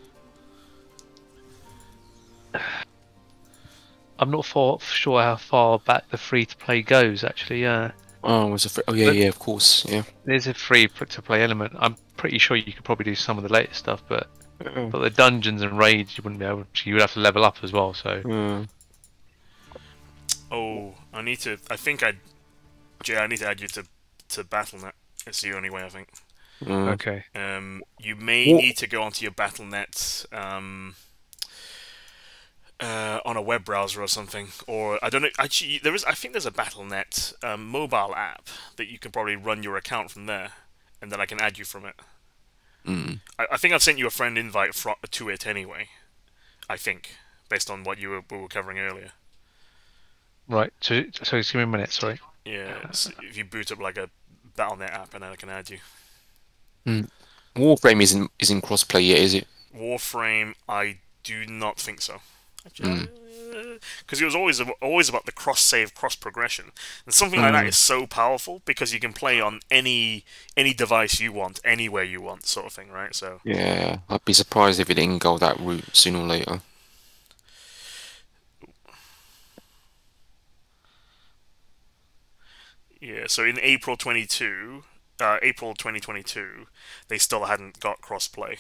I'm not for, for sure how far back the free-to-play goes, actually, yeah. Oh, was a free oh yeah, but yeah, of course, yeah. There's a free-to-play element. I'm pretty sure you could probably do some of the latest stuff, but... Uh-oh. But the dungeons and raids, you wouldn't be able to... You would have to level up as well, so... Mm. Oh, I need to... I think I... Jay, I need to add you to to Battle dot net. It's the only way, I think. Mm. Okay. Um, you may what? need to go onto your Battle dot net um, uh, on a web browser or something, or I don't know. Actually, there is. I think there's a Battle dot net um, mobile app that you can probably run your account from there, and then I can add you from it. Mm. I, I think I've sent you a friend invite fro to it anyway. I think, based on what you were, we were covering earlier. Right. So, so give me a minute. Sorry. Yeah, so if you boot up like a Battle dot net app, and then I can add you. Mm. Warframe isn't isn't crossplay yet, is it? Warframe, I do not think so. Because mm. it was always always about the cross save, cross progression, and something mm. like that is so powerful because you can play on any any device you want, anywhere you want, sort of thing, right? So yeah, I'd be surprised if it didn't go that route sooner or later. Yeah, so in April twenty-two, uh, April twenty twenty-two, they still hadn't got crossplay.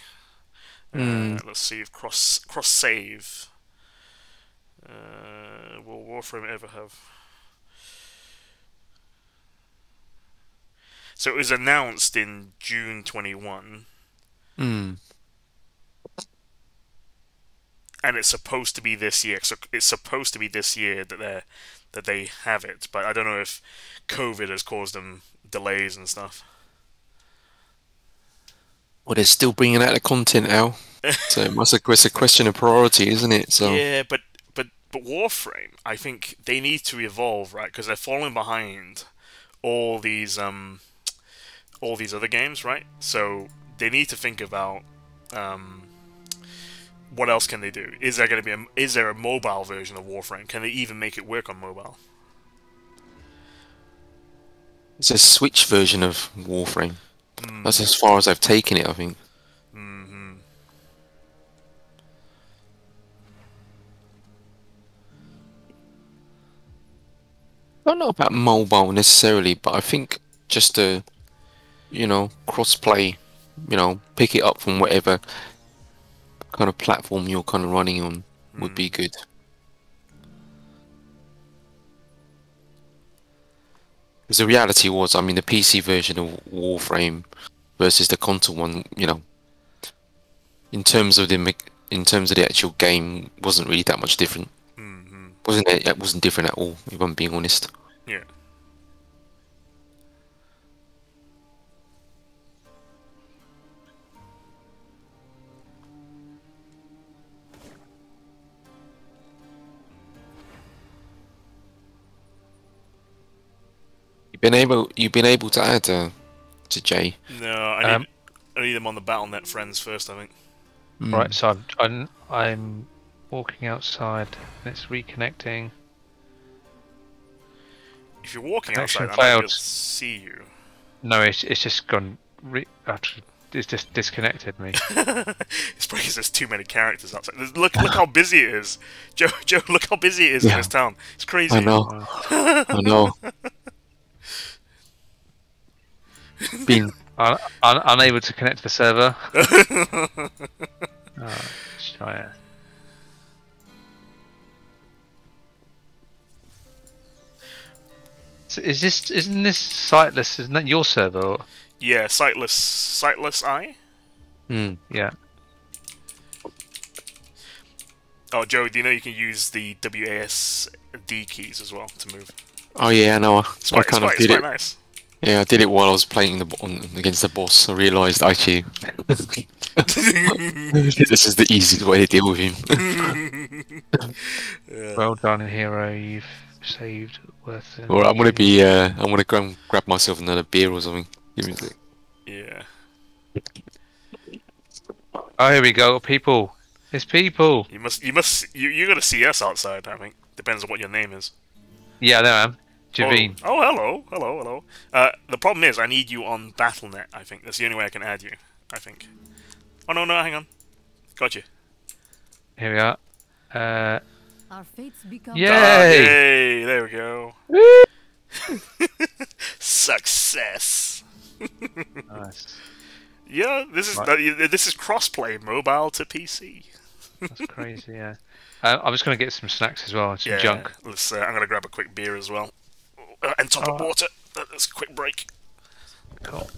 Mm. Uh, let's see if cross cross save. Uh, will Warframe ever have? So it was announced in June twenty-one. Mm. And it's supposed to be this year. So it's supposed to be this year that they're. That they have it, but I don't know if COVID has caused them delays and stuff. Well, they're still bringing out the content now, so it must have, it's a question of priority, isn't it? So yeah, but but but Warframe, I think they need to evolve, right? Because they're falling behind all these um all these other games, right? So they need to think about um. what else can they do? Is there going to be a, is there a mobile version of Warframe? Can they even make it work on mobile? It's a Switch version of Warframe. Mm. That's as far as I've taken it, I think. Mm-hmm. Well, not about mobile necessarily, but I think just to, you know, cross-play, you know, pick it up from whatever kind of platform you're kind of running on would mm. be good. Because the reality was, I mean, the P C version of Warframe versus the console one, you know, in terms of the in terms of the actual game, wasn't really that much different. Mm-hmm. Wasn't it? It wasn't different at all, if I'm being honest. Yeah. Been able, you've been able to add uh, to Jay. No, I need, um, I need them on the Battle dot net friends first, I think. Mm. Right, so I'm, I'm I'm walking outside. It's reconnecting. If you're walking Connection outside, failed. I might see you. No, it's it's just gone. Re actually, it's just disconnected me. It's because there's too many characters outside. Look, look how busy it is, Joe. Joe, look how busy it is yeah. in this town. It's crazy. I know. I know. Being un un unable to connect to the server. Oh, let's try it. So is this isn't this Siteless? Isn't that your server? Or? Yeah, Siteless. Siteless I. Hmm. Yeah. Oh, Joe, do you know you can use the W A S D keys as well to move? Oh yeah, I know. I quite, kind quite, of did it. Nice. Yeah, I did it while I was playing the on, against the boss. I realised actually this is the easiest way to deal with him. Yeah. Well done, hero! You've saved Wurtham. Well, I'm gonna be. Uh, I'm gonna go and grab myself another beer or something. Give me a sec. Yeah. Oh, here we go. People, it's people. You must. You must. You, you're gonna see us outside. I think depends on what your name is. Yeah, there I am. Javeen. Oh, oh, hello, hello, hello. Uh, the problem is, I need you on Battle dot net, I think. That's the only way I can add you, I think. Oh, no, no, hang on. Got you. Here we are. Uh, Our fates become yay! Ah, yay! There we go. Woo! Success. Nice. Yeah, this is right. uh, this is crossplay, mobile to P C. That's crazy. Yeah. Uh, I'm just gonna get some snacks as well. Some yeah, junk. Let's, uh, I'm gonna grab a quick beer as well, uh, and top oh. of water. Uh, that's a quick break. Cool.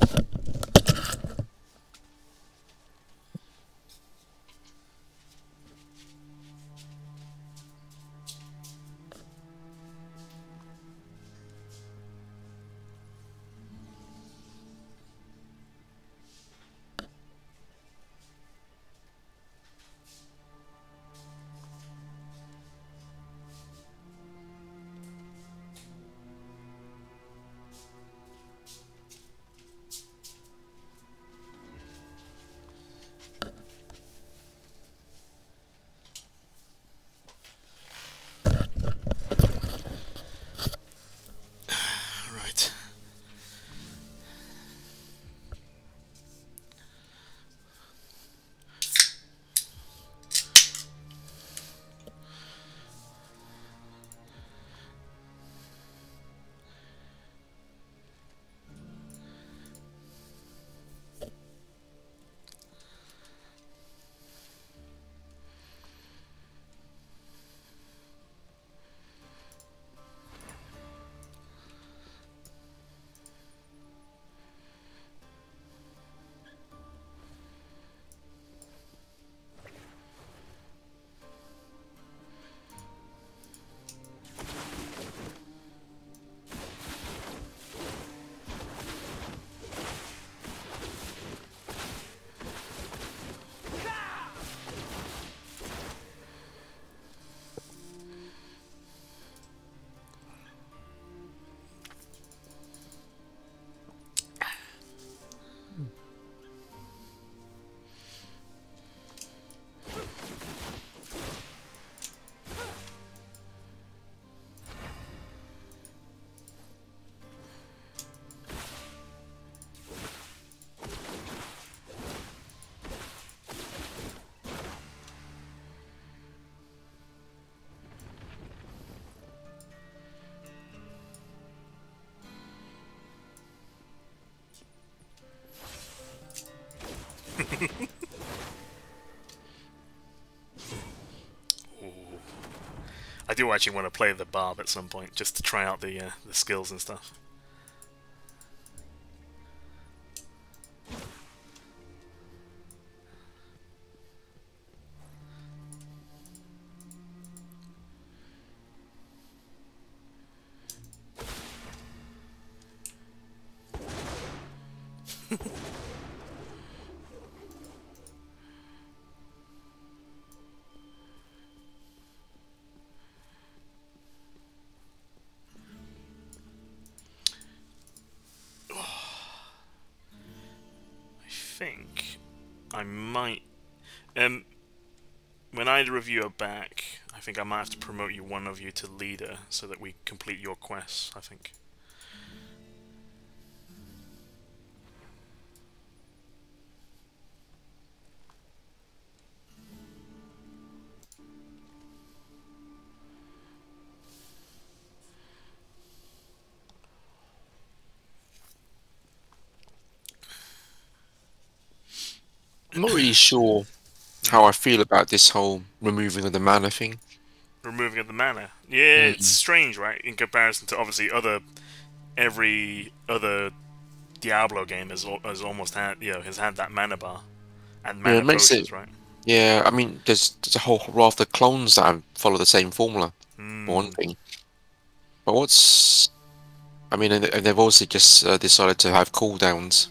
I do actually want to play the barb at some point, just to try out the uh, the skills and stuff. Reviewer back, I think I might have to promote you one of you to leader so that we complete your quests, I think. I'm not really sure how I feel about this whole removing of the mana thing. Removing of the mana? Yeah, mm. It's strange, right? In comparison to, obviously, other... Every other Diablo game has, has almost had, you know, has had that mana bar. And mana yeah, it makes potions, it, right? Yeah, I mean, there's, there's a whole raft of clones that follow the same formula. Mm. One thing. But what's... I mean, and they've obviously just uh, decided to have cooldowns.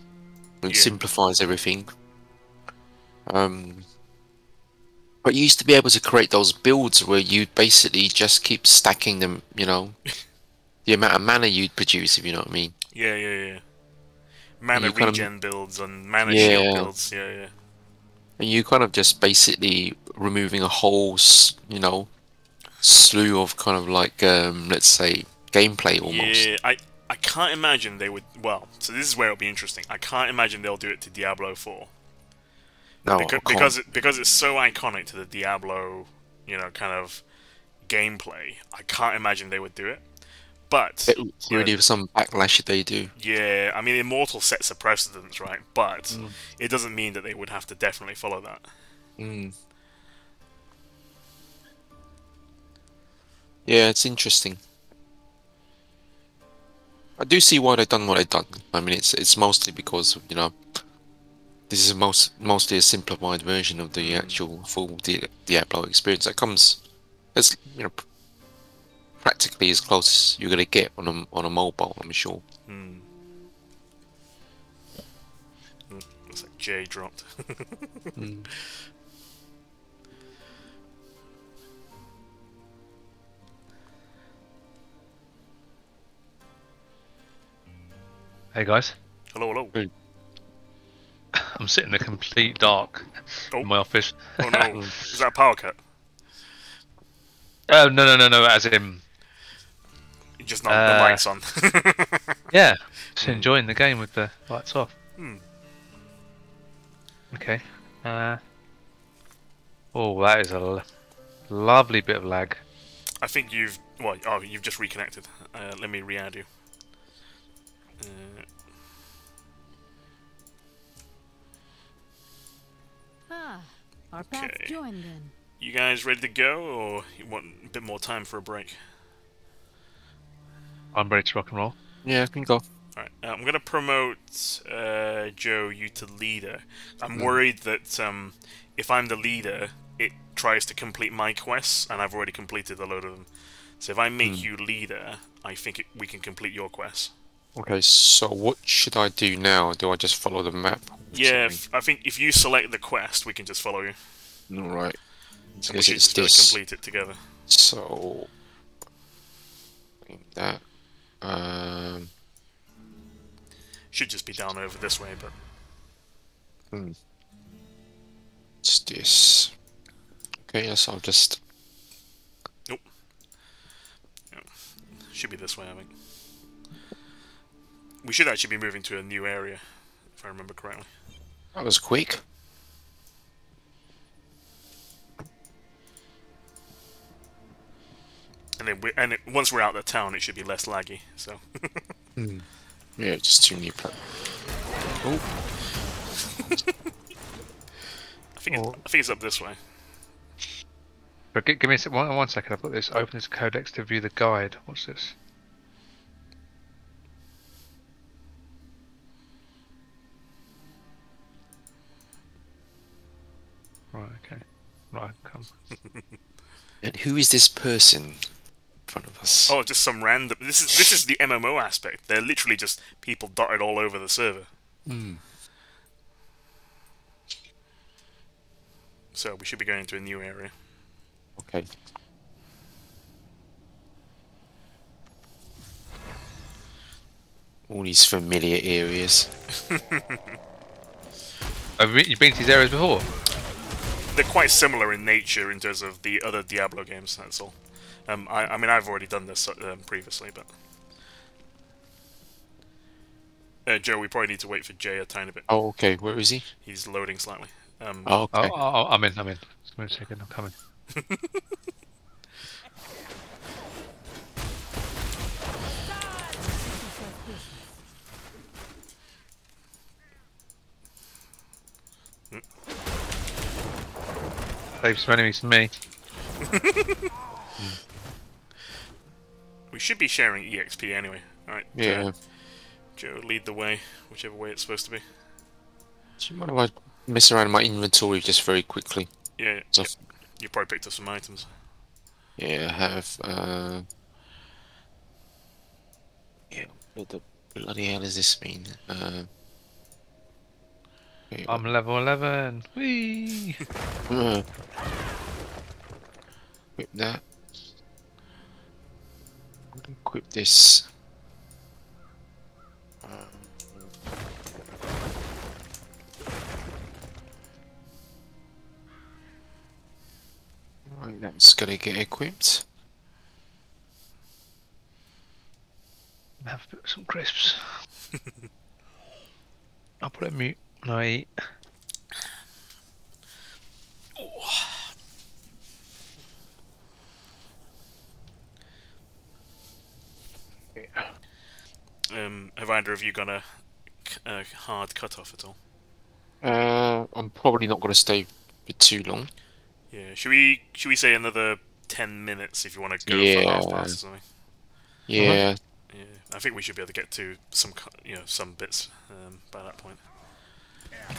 It yeah. simplifies everything. Um... But you used to be able to create those builds where you'd basically just keep stacking them, you know, the amount of mana you'd produce, if you know what I mean. Yeah, yeah, yeah. Mana regen kind of, builds and mana yeah. shield builds, yeah, yeah. And you kind of just basically removing a whole, you know, slew of kind of like, um, let's say, gameplay almost. Yeah, I, I can't imagine they would... Well, so this is where it'll be interesting. I can't imagine they'll do it to Diablo four. No, because because, it, because it's so iconic to the Diablo, you know, kind of gameplay. I can't imagine they would do it. But it really you know, some backlash if they do. Yeah, I mean, Immortal sets a precedence, right? But mm. it doesn't mean that they would have to definitely follow that. Mm. Yeah, it's interesting. I do see why they've done what they've done. I mean, it's it's mostly because, you know, this is most mostly a simplified version of the actual full Diablo experience that comes, as you know, practically as close as you're gonna get on a on a mobile, I'm sure. Hmm. Looks like Jay dropped. hmm. Hey guys. Hello, hello. Hey. I'm sitting in the complete dark oh. in my office. Oh no, is that a power cut? Oh, no, no, no, no, as in... You're just not uh, the lights on. yeah, just enjoying the game with the lights off. Hmm. Okay. Uh, oh, that is a lo lovely bit of lag. I think you've... Well, oh, you've just reconnected. Uh, let me re-add you. Uh, ah, our okay. path joined then. You guys ready to go, or you want a bit more time for a break? I'm ready to rock and roll. Yeah, I can go. All right, uh, I'm gonna promote uh, Joe you to leader. I'm mm. worried that um, if I'm the leader, it tries to complete my quests, and I've already completed a load of them. So if I make mm. you leader, I think it, we can complete your quests. Okay, so what should I do now? Do I just follow the map? Yeah, I think if you select the quest, we can just follow you. All right. So we should just complete it together. So, that um, should just be down over this way, but hmm. it's this. Okay, yes, I'll just. Nope. Yeah. Should be this way, I think. We should actually be moving to a new area, if I remember correctly. That was quick. And then, we, and it, once we're out of the town, it should be less laggy. So. mm. Yeah, just two new platforms. Oh. I think oh. It, I think it's up this way. But give, give me a, one, one second. I put this. Open this codex to view the guide. What's this? Right, okay. Right, come. And who is this person in front of us? Oh, just some random... This is this is the M M O aspect. They're literally just people dotted all over the server. Mm. So we should be going to a new area. Okay. All these familiar areas. Have you been to these areas before? They're quite similar in nature in terms of the other Diablo games, that's all. Um, I, I mean, I've already done this um, previously, but... Uh, Joe, we probably need to wait for Jay a tiny bit. Oh, okay. Where is he? He's loading slightly. Um, oh, okay. Oh, oh, oh, I'm in, I'm in. Just one second, I'm coming. Save some enemies from me. mm. We should be sharing E X P anyway. Alright, yeah. Joe, Joe, lead the way, whichever way it's supposed to be. Do you mind if I mess around in my inventory just very quickly? Yeah, so yeah. You probably picked up some items. Yeah, I have. Uh... Yeah, what the bloody hell does this mean? Uh... I'm level eleven. Whee! uh, equip that. Equip this. Um, right, that's gonna get equipped. Have some crisps. I'll put it on mute and I eat. Oh. Yeah. Um, have either of you got a, a hard cut off at all? Uh, I'm probably not going to stay for too long. Yeah, should we should we say another ten minutes if you want to go yeah. for half past or something? Yeah. Uh-huh. Yeah, I think we should be able to get to some, you know, some bits um, by that point. Yeah.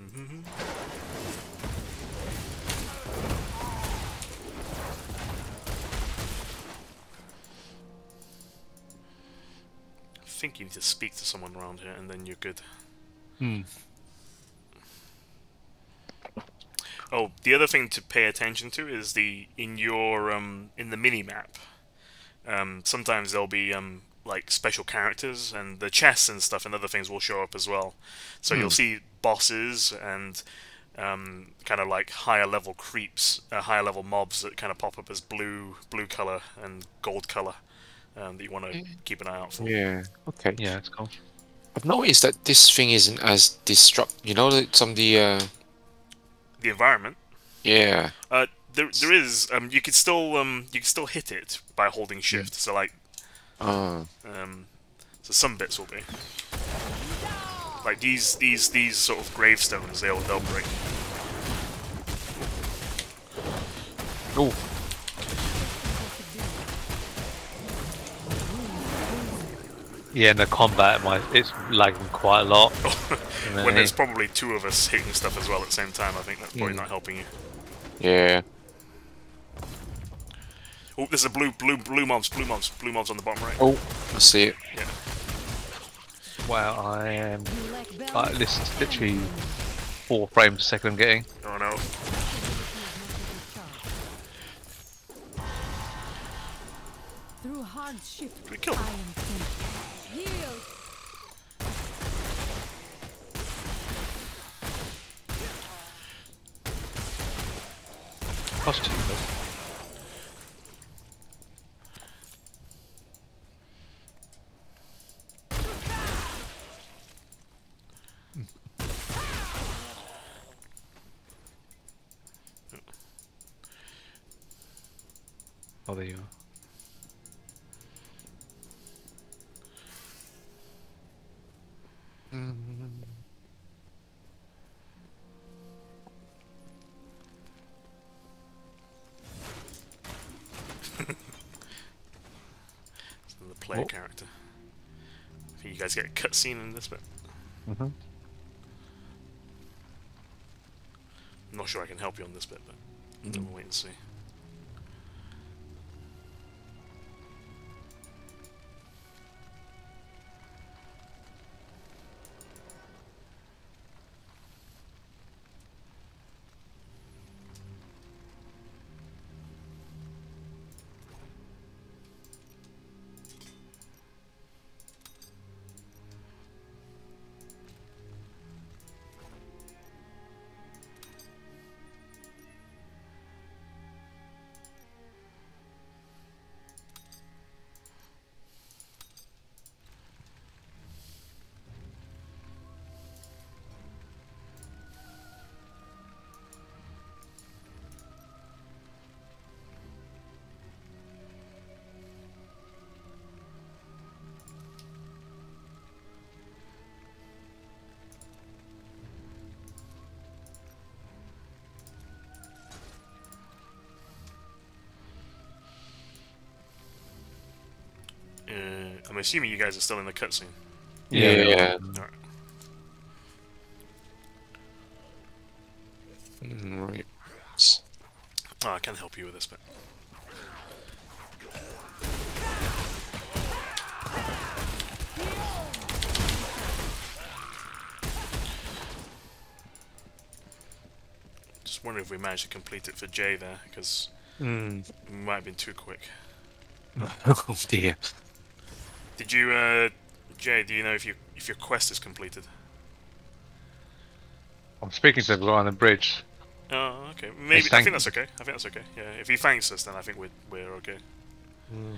Mm-hmm. I think you need to speak to someone around here, and then you're good. Hmm. Oh, the other thing to pay attention to is the in your um in the mini map. Um, sometimes there'll be um like special characters, and the chests and stuff and other things will show up as well. So mm. you'll see bosses and um kind of like higher level creeps, uh, higher level mobs that kind of pop up as blue blue color and gold color um, that you want to keep an eye out for. Yeah. Okay. Yeah, it's cool. I've noticed that this thing isn't as destruct. You know, that some of the. Uh... The environment. Yeah. Uh, there, there is. Um, you could still, um, you could still hit it by holding shift. So like. Oh. Um, so some bits will be. Like these, these, these sort of gravestones. They'll, they'll break. Oh. Yeah, in the combat, my it's lagging quite a lot. When there's probably two of us hitting stuff as well at the same time, I think that's probably mm. not helping you. Yeah. Oh, there's a blue, blue, blue mobs, blue mobs, blue mobs on the bottom right. Oh, I see it. Yeah. Wow, I am. Um, this is literally four frames a second I'm getting. Oh no. Through hard shift, did we kill him? Cost. Oh, there you are. Player what? Character. I think you guys get a cutscene in this bit. Mm-hmm. I'm not sure I can help you on this bit, but mm-hmm. we'll wait and see. I'm assuming you guys are still in the cutscene. Yeah. yeah, yeah. All right. Mm, right. Oh, I can help you with this bit. Just wondering if we managed to complete it for Jay there, because mm. we might have been too quick. Oh dear. Did you, uh, Jay? Do you know if you if your quest is completed? I'm speaking to the guy on the bridge. Oh, okay. Maybe I think that's okay. I think that's okay. Yeah, if he thanks us, then I think we're we're okay. Mm.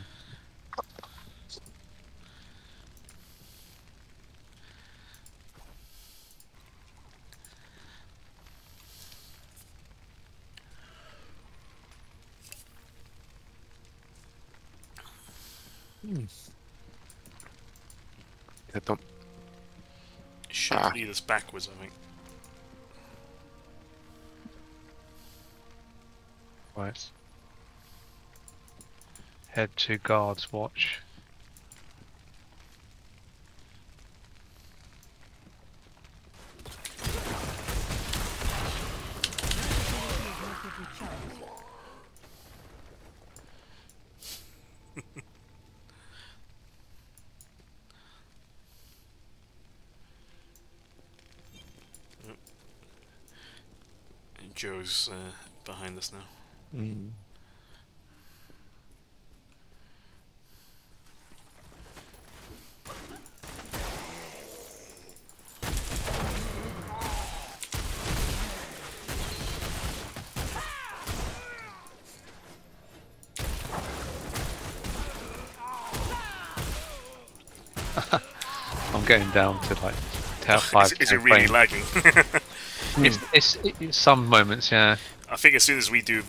Hmm. It should ah. lead us backwards, I think. Right. Head to guards watch. Joe's uh, behind us now. Mm. I'm going down to like tower five. Is, is it really lagging? It's, it's, it's some moments, yeah. I think as soon as we do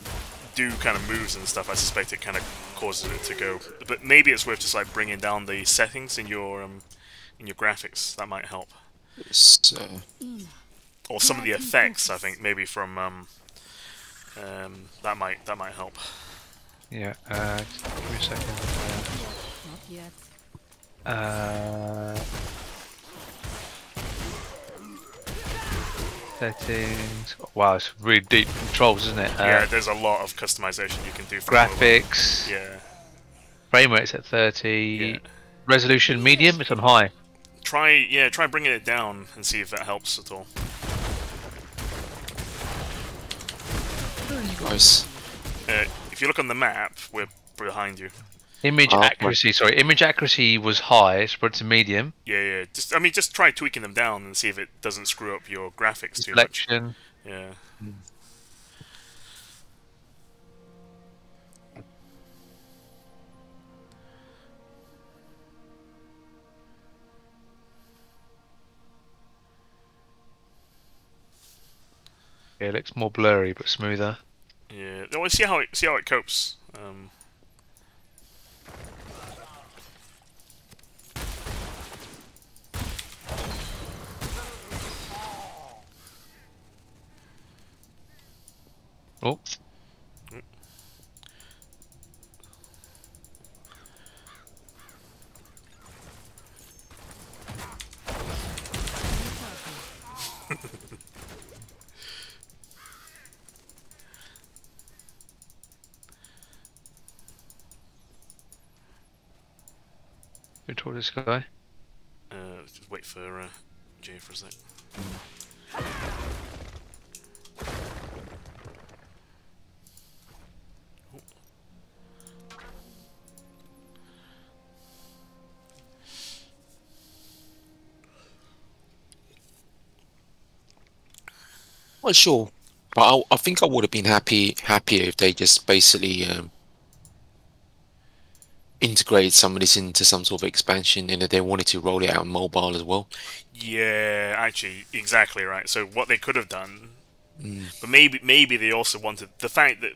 do kind of moves and stuff, I suspect it kind of causes it to go. But maybe it's worth just like bringing down the settings in your um, in your graphics. That might help. So. Or some of the effects, I think, maybe from um, um, that might that might help. Yeah. Uh, give me a second. Not yet. Uh. Settings. Wow, it's really deep controls, isn't it? Uh, yeah, there's a lot of customization you can do. For graphics. Yeah. Frame rate's at thirty. Yeah. Resolution medium. It's on high. Try yeah, try bringing it down and see if that helps at all. Nice. Uh, if you look on the map, we're behind you. Image oh, accuracy. My... Sorry, image accuracy was high. It's put to medium. Yeah, yeah. Just I mean, just try tweaking them down and see if it doesn't screw up your graphics too much. Reflection. Yeah. Mm. Yeah, it looks more blurry but smoother. Yeah. Well, see how it see how it copes. Um, Oh. Mm. Who taught this guy? Uh, let's just wait for uh, Jay for a sec. Not sure, but I, I think I would have been happy happier if they just basically um, integrated some of this into some sort of expansion, and if they wanted to roll it out on mobile as well. Yeah, actually, exactly right. So what they could have done, mm. but maybe maybe they also wanted the fact that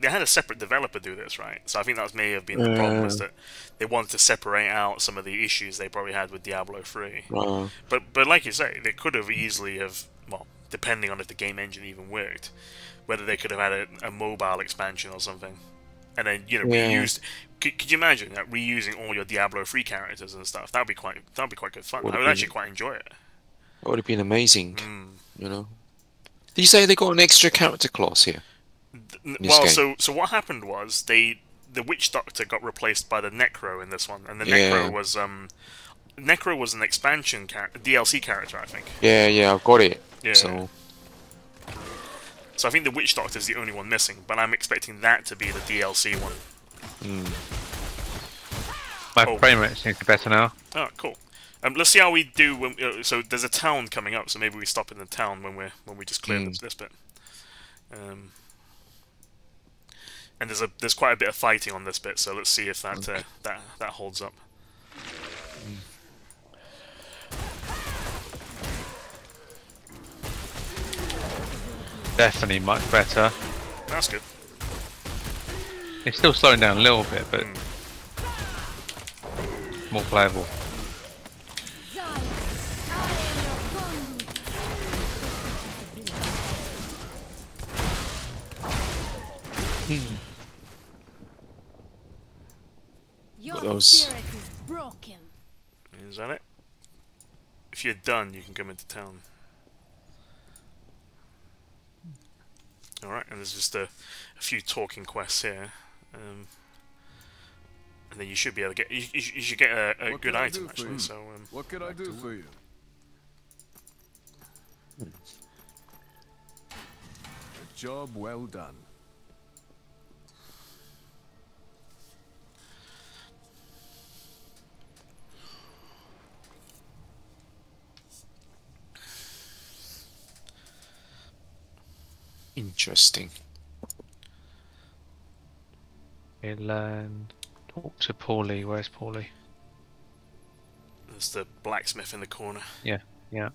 they had a separate developer do this, right? So I think that may have been the uh, problem, is that they wanted to separate out some of the issues they probably had with Diablo three. Uh, but but like you say, they could have easily have well. Depending on if the game engine even worked, whether they could have had a, a mobile expansion or something, and then you know yeah. reused. Could, could you imagine that reusing all your Diablo three characters and stuff? That'd be quite. That'd be quite good fun. Would I would been, actually quite enjoy it. That would have been amazing. Mm. You know. Did you say they got an extra character class here? Th well, game? so so what happened was they the Witch Doctor got replaced by the Necro in this one, and the yeah. Necro was um Necro was an expansion char D L C character, I think. Yeah, yeah, I've got it. Yeah. So. so I think the Witch Doctor is the only one missing, but I'm expecting that to be the D L C one. Mm. My oh. frame rate seems better now. Oh, cool. Um, let's see how we do. When, uh, so there's a town coming up, so maybe we stop in the town when we when we just clear mm. this, this bit. Um, and there's a there's quite a bit of fighting on this bit, so let's see if that uh, that that holds up. Definitely much better. That's good. It's still slowing down a little bit, but mm. more playable. Your those. Is, is that it? If you're done, you can come into town. All right, and there's just a, a few talking quests here, um, and then you should be able to get you, you, you should get a, a good item actually. So um, what could I do for you? A job well done. Interesting. We'll um, talk to Paulie. Where's Paulie? There's the blacksmith in the corner. Yeah, yeah.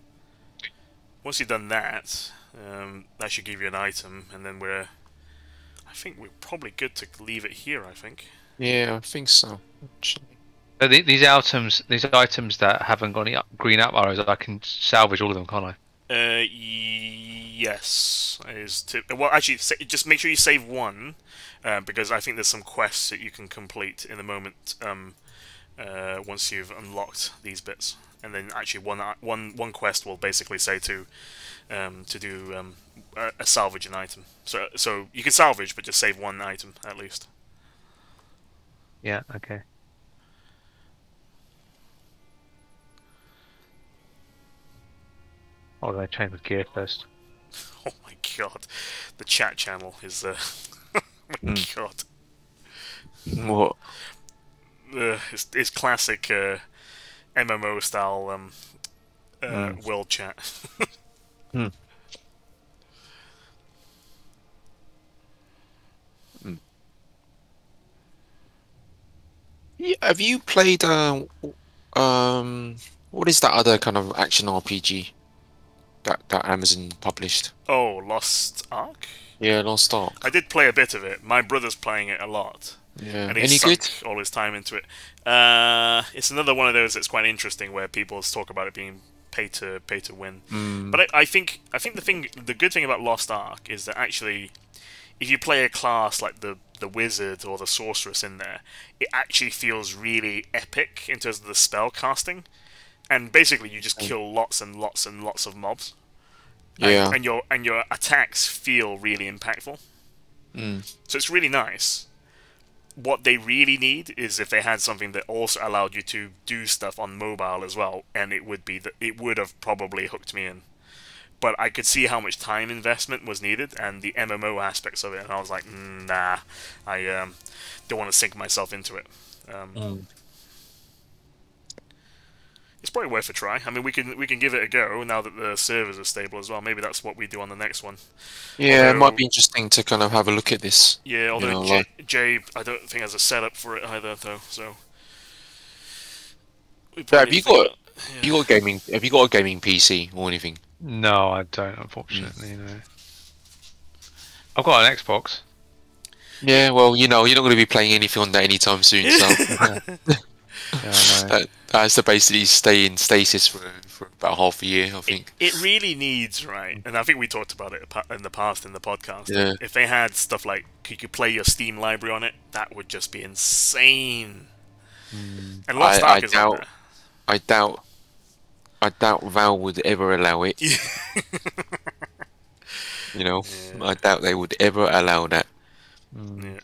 Once you've done that, um, that should give you an item, and then we're... I think we're probably good to leave it here, I think. Yeah, I think so. Uh, the, these items these items that haven't got any up, green up arrows, I can salvage all of them, can't I? Uh, yes. Is to, well, actually, just make sure you save one, uh, because I think there's some quests that you can complete in the moment um, uh, once you've unlocked these bits. And then actually one, one, one quest will basically say to um, to do um, a, a salvage an item. So, so you can salvage, but just save one item at least. Yeah, okay. Oh, they changed the gear first. Oh my god. The chat channel is uh oh my mm. god. What? Uh, it's, it's classic uh, M M O style um, uh, mm. world chat. mm. Mm. Yeah, have you played uh, um what is that other kind of action R P G? That, that Amazon published. Oh, Lost Ark? Yeah, Lost Ark. I did play a bit of it. My brother's playing it a lot. Yeah. And he's sucked all his time into it. Uh, it's another one of those that's quite interesting where people talk about it being pay to pay to win. Mm. But I, I think I think the thing the good thing about Lost Ark is that actually if you play a class like the the wizard or the sorceress in there, it actually feels really epic in terms of the spell casting. And basically, you just kill lots and lots and lots of mobs. Yeah. And, and your and your attacks feel really impactful. Mm. So it's really nice. What they really need is if they had something that also allowed you to do stuff on mobile as well, and it would be that it would have probably hooked me in. But I could see how much time investment was needed and the M M O aspects of it, and I was like, nah, I um, don't want to sink myself into it. Um, mm. It's probably worth a try. I mean, we can we can give it a go now that the servers are stable as well. Maybe that's what we do on the next one. Yeah, although, it might be interesting to kind of have a look at this. Yeah, although you know, Jay, like... Jay, I don't think has a setup for it either, though. So, yeah, have you got about, yeah. you got gaming? Have you got a gaming P C or anything? No, I don't. Unfortunately, mm. no. I've got an Xbox. Yeah, well, you know, you're not going to be playing anything on that anytime soon. So. Yeah, that, that has to basically stay in stasis for, for about half a year, I think. It, it really needs, right, and I think we talked about it in the past in the podcast, yeah. If they had stuff like, you could play your Steam library on it, that would just be insane. Mm. And Lost Ark is out there. I doubt, I doubt Val would ever allow it. Yeah. You know, yeah. I doubt they would ever allow that. Mm. Yeah.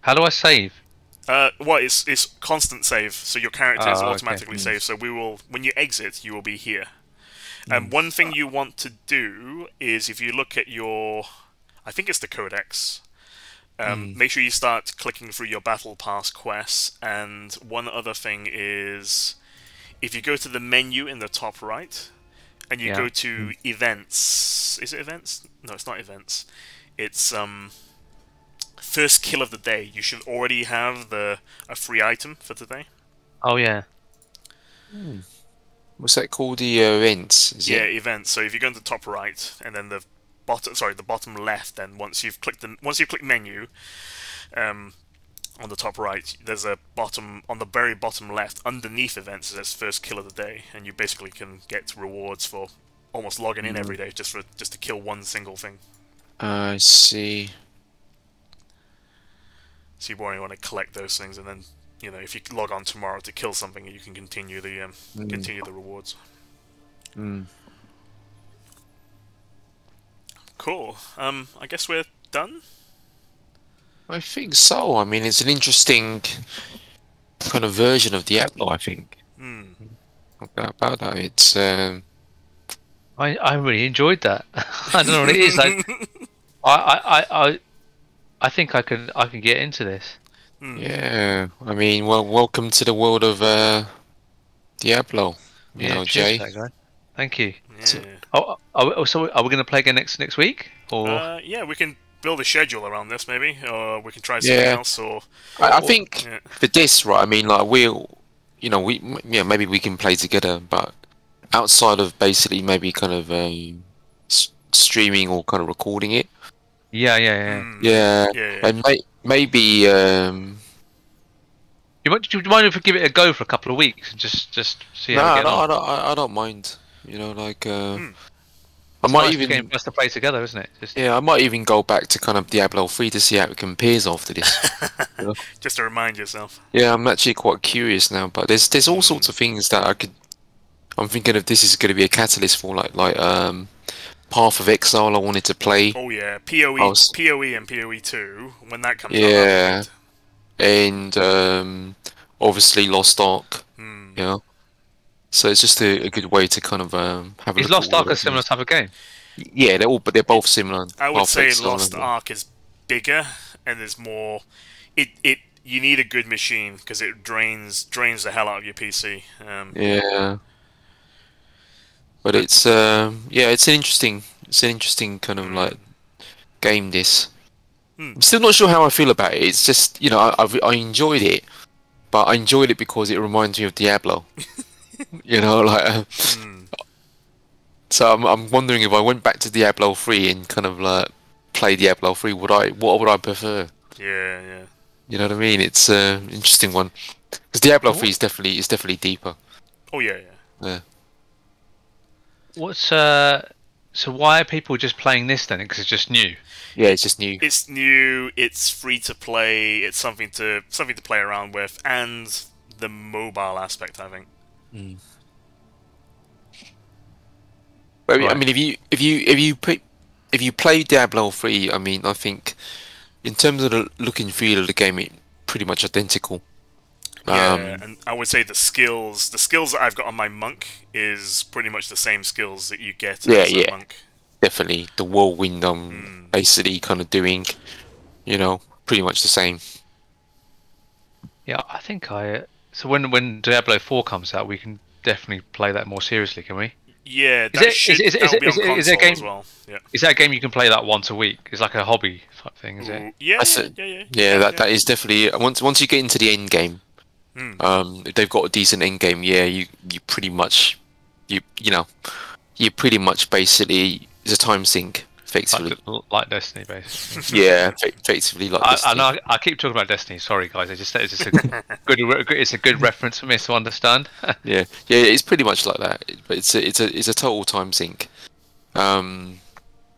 How do I save? Uh, well, it's it's constant save, so your character is oh, automatically okay. saved. So we will, when you exit, you will be here. And um, one thing you want to do is, if you look at your, I think it's the Codex. Um, mm. Make sure you start clicking through your Battle Pass quests. And one other thing is, if you go to the menu in the top right, and you yeah. go to events. Is it events? No, it's not events. It's um, first kill of the day. You should already have the a free item for today. Oh yeah. Hmm. What's that called? The uh, events. Is yeah, it? Events. So if you go to the top right, and then the bottom, sorry, the bottom left. Then once you've clicked the once you click menu, um, on the top right, there's a bottom on the very bottom left underneath events. It says first kill of the day, and you basically can get rewards for almost logging in mm. every day just for just to kill one single thing. I uh, see. So you only want to collect those things, and then, you know, if you log on tomorrow to kill something, you can continue the um, mm. continue the rewards. Mm. Cool. Um, I guess we're done. I think so. I mean, it's an interesting kind of version of Diablo, I think. Mm. About that, it's. Um... I I really enjoyed that. I don't know what it is. Like, I I I I think I can I can get into this. Mm. Yeah, I mean, well, welcome to the world of uh, Diablo. You yeah, know, Jay. That, thank you. Yeah. So, oh, are we, so are we going to play again next next week? Or uh, yeah, we can build a schedule around this maybe, or we can try something yeah. else. Or I, I or, think yeah. for this, right? I mean, like we'll, you know, we yeah maybe we can play together, but outside of basically maybe kind of um, s streaming or kind of recording it. Yeah, yeah, yeah, mm. yeah. yeah, yeah. And may maybe. Um, you might, do you mind if we give it a go for a couple of weeks and just just see how no, it goes? No, I don't. I, I don't mind. You know, like uh, mm. I might nice even game for us to play together, isn't it? Just... Yeah, I might even go back to kind of Diablo three to see how it compares after this. You know? Just to remind yourself. Yeah, I'm actually quite curious now, but there's there's all mm. sorts of things that I could. I'm thinking of this is going to be a catalyst for, like like um, Path of Exile. I wanted to play. Oh yeah, P O E, was... P O E, and P O E two when that comes out. Yeah, out, and um, obviously Lost Ark. Mm. You know? So it's just a, a good way to kind of um, have a is look. Is Lost Ark a similar type of game? Yeah, they're all, but they're both similar. I would Path say Lost Ark is bigger and there's more. It it you need a good machine because it drains drains the hell out of your P C. Um, yeah. But it's um, yeah, it's an interesting, it's an interesting kind of like game. This hmm. I'm still not sure how I feel about it. It's just, you know, I I've, I enjoyed it, but I enjoyed it because it reminds me of Diablo. You know, like uh, hmm. so I'm I'm wondering if I went back to Diablo three and kind of like play Diablo three, would I? What would I prefer? Yeah, yeah. You know what I mean? It's an uh, interesting one because Diablo three is definitely is definitely deeper. Oh yeah, yeah. Yeah. What's uh? So why are people just playing this then? Because it's just new. Yeah, it's just new. It's new. It's free to play. It's something to something to play around with, and the mobile aspect, I think. Mm. Well, right. I mean, if you if you if you put, if you play Diablo three, I mean, I think in terms of the look and feel of the game, it's pretty much identical. Yeah, um, and I would say the skills, the skills that I've got on my monk is pretty much the same skills that you get yeah, as a yeah. monk. Definitely, the whirlwind I'm mm. basically kind of doing, you know, pretty much the same. Yeah, I think I. So when when Diablo four comes out, we can definitely play that more seriously, can we? Yeah, that should be on console as well. Yeah. Is that a game you can play that once a week? It's like a hobby type thing, is it? Yeah, yeah, yeah, yeah. Yeah, that that is definitely once once you get into the end game. Hmm. Um, if they've got a decent end game, yeah, you you pretty much, you you know, you pretty much basically it's a time sink, effectively. Like, like Destiny, basically. Yeah, effectively like. I, Destiny. I know. I keep talking about Destiny. Sorry, guys. I just it's just a good it's a good reference for me to understand. Yeah, yeah, it's pretty much like that. But it's a, it's a it's a total time sink. Um,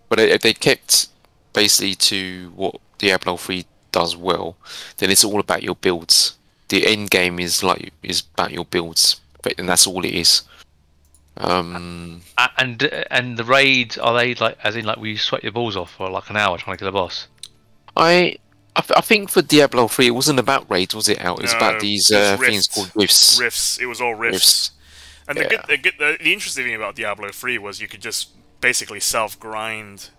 but if they kept basically to what Diablo three does well, then it's all about your builds. The end game is like is about your builds, and that's all it is. Um, and and the raids, are they like as in like we sweat your balls off for like an hour trying to kill a boss? I I, th I think for Diablo three it wasn't about raids, was it? Out, it was no, about these uh, rift, things called rifts. Rifts. It was all rifts. rifts. And yeah. the, good, the, good, the interesting thing about Diablo three was you could just basically self grind.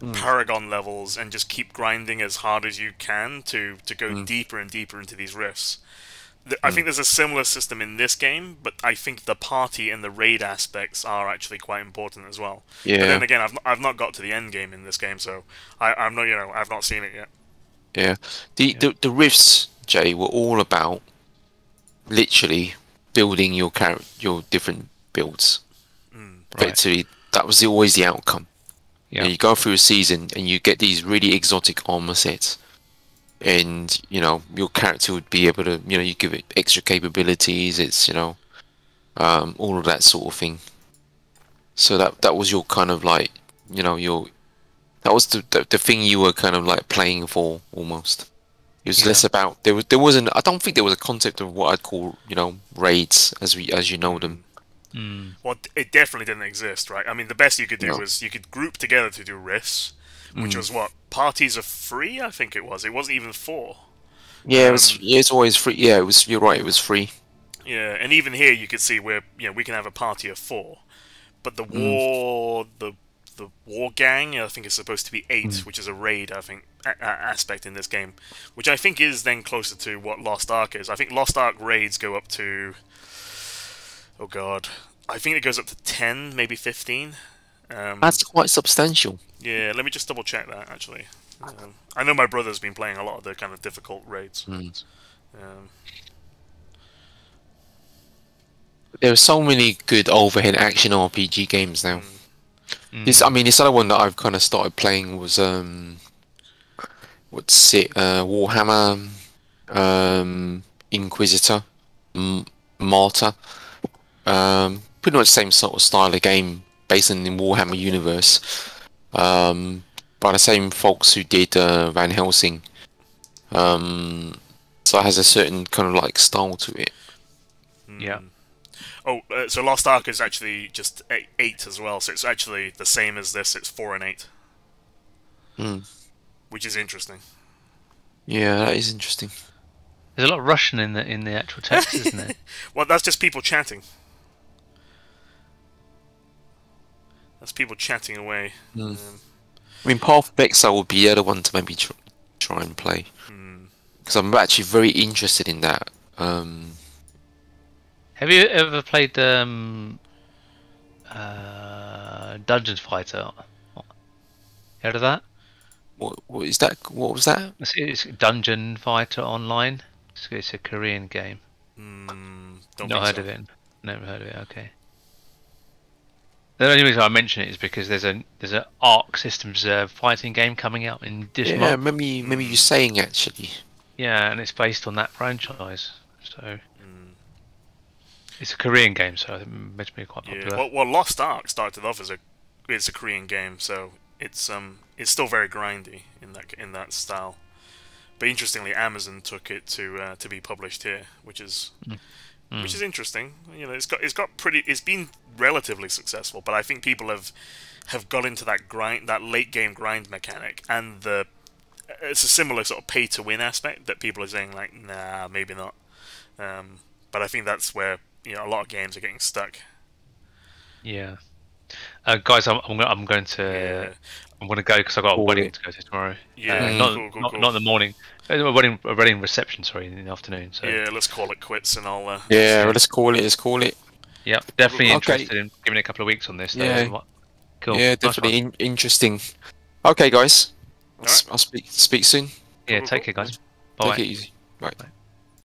Mm. Paragon levels and just keep grinding as hard as you can to to go mm. deeper and deeper into these rifts. The, I think there's a similar system in this game, but I think the party and the raid aspects are actually quite important as well. Yeah. But then again, I've not, I've not got to the end game in this game, so I, I'm not, you know, I've not seen it yet. Yeah. The, yeah. the the rifts, Jay, were all about literally building your char your different builds. Mm, right. Effectively, that was the, always the outcome. Yeah. You go through a season and you get these really exotic armor sets. And you know your character would be able to, you know, you give it extra capabilities. It's you know, um, all of that sort of thing. So that that was your kind of like, you know, your that was the the, the thing you were kind of like playing for almost. It was yeah. less about there was there wasn't. I don't think there was a concept of what I'd call you know raids as we as you know them. Mm. Well, it definitely didn't exist, right? I mean, the best you could do no. was you could group together to do rifts. Which mm. was what? Parties of three, I think it was. It wasn't even four. Yeah, um, it was, it's always free. Yeah, it was. You're right, it was free. Yeah, and even here you could see where, you know, we can have a party of four. But the mm. war, the the war gang, I think is supposed to be eight, mm. which is a raid, I think, a a aspect in this game. Which I think is then closer to what Lost Ark is. I think Lost Ark raids go up to... Oh, God. I think it goes up to ten, maybe fifteen. Um, That's quite substantial. Yeah, let me just double check that actually. Um, I know my brother's been playing a lot of the kind of difficult raids. Mm. Um, there are so many good overhead action R P G games now. Mm. This, I mean, this other one that I've kind of started playing was um, what's it? Uh, Warhammer um, Inquisitor Martyr. Um, pretty much the same sort of style of game based in the Warhammer universe. Um, by the same folks who did uh, Van Helsing, um, so it has a certain kind of like style to it. Yeah. Oh, uh, so Lost Ark is actually just eight, eight as well. So it's actually the same as this. It's four and eight, mm. which is interesting. Yeah, that is interesting. There's a lot of Russian in the in the actual text, isn't it? Well, that's just people chatting. That's people chatting away. Mm. Um, I mean, Path of Exile would be the other one to maybe tr try and play. Because mm. I'm actually very interested in that. Um, Have you ever played um, uh, Dungeon Fighter? Heard of that? What, what is that? What was that? It's, it's Dungeon Fighter Online. It's, it's a Korean game. Mm, don't Not heard so. of it. Never heard of it. Okay. The only reason I mention it is because there's a there's an Ark systems uh, fighting game coming out in this month. Yeah, I remember you, remember you saying actually. Yeah, and it's based on that franchise, so mm. it's a Korean game, so it made me quite popular. Yeah. Well, well, Lost Ark started off as a it's a Korean game, so it's um it's still very grindy in that in that style. But interestingly, Amazon took it to uh, to be published here, which is. Mm. Which is interesting, you know. It's got, it's got pretty, it's been relatively successful, but I think people have, have got into that grind, that late game grind mechanic, and the, it's a similar sort of pay to win aspect that people are saying like, nah, maybe not. Um, but I think that's where you know a lot of games are getting stuck. Yeah, uh, guys, I'm, I'm, I'm going to, yeah. I'm going to go because I've got a wedding to go to tomorrow. Yeah, uh, not, cool, cool, not, cool. not in the morning. A wedding, a wedding reception, sorry, in the afternoon. So. Yeah, let's call it quits and I'll... Uh, yeah, let's call it, let's call it. Yeah, definitely okay. interested in giving it a couple of weeks on this. Though, yeah, cool. yeah definitely in interesting. Okay, guys, I'll, right. I'll speak, speak soon. Yeah, cool, take cool. care, guys. Bye. Take it easy. Right. Bye.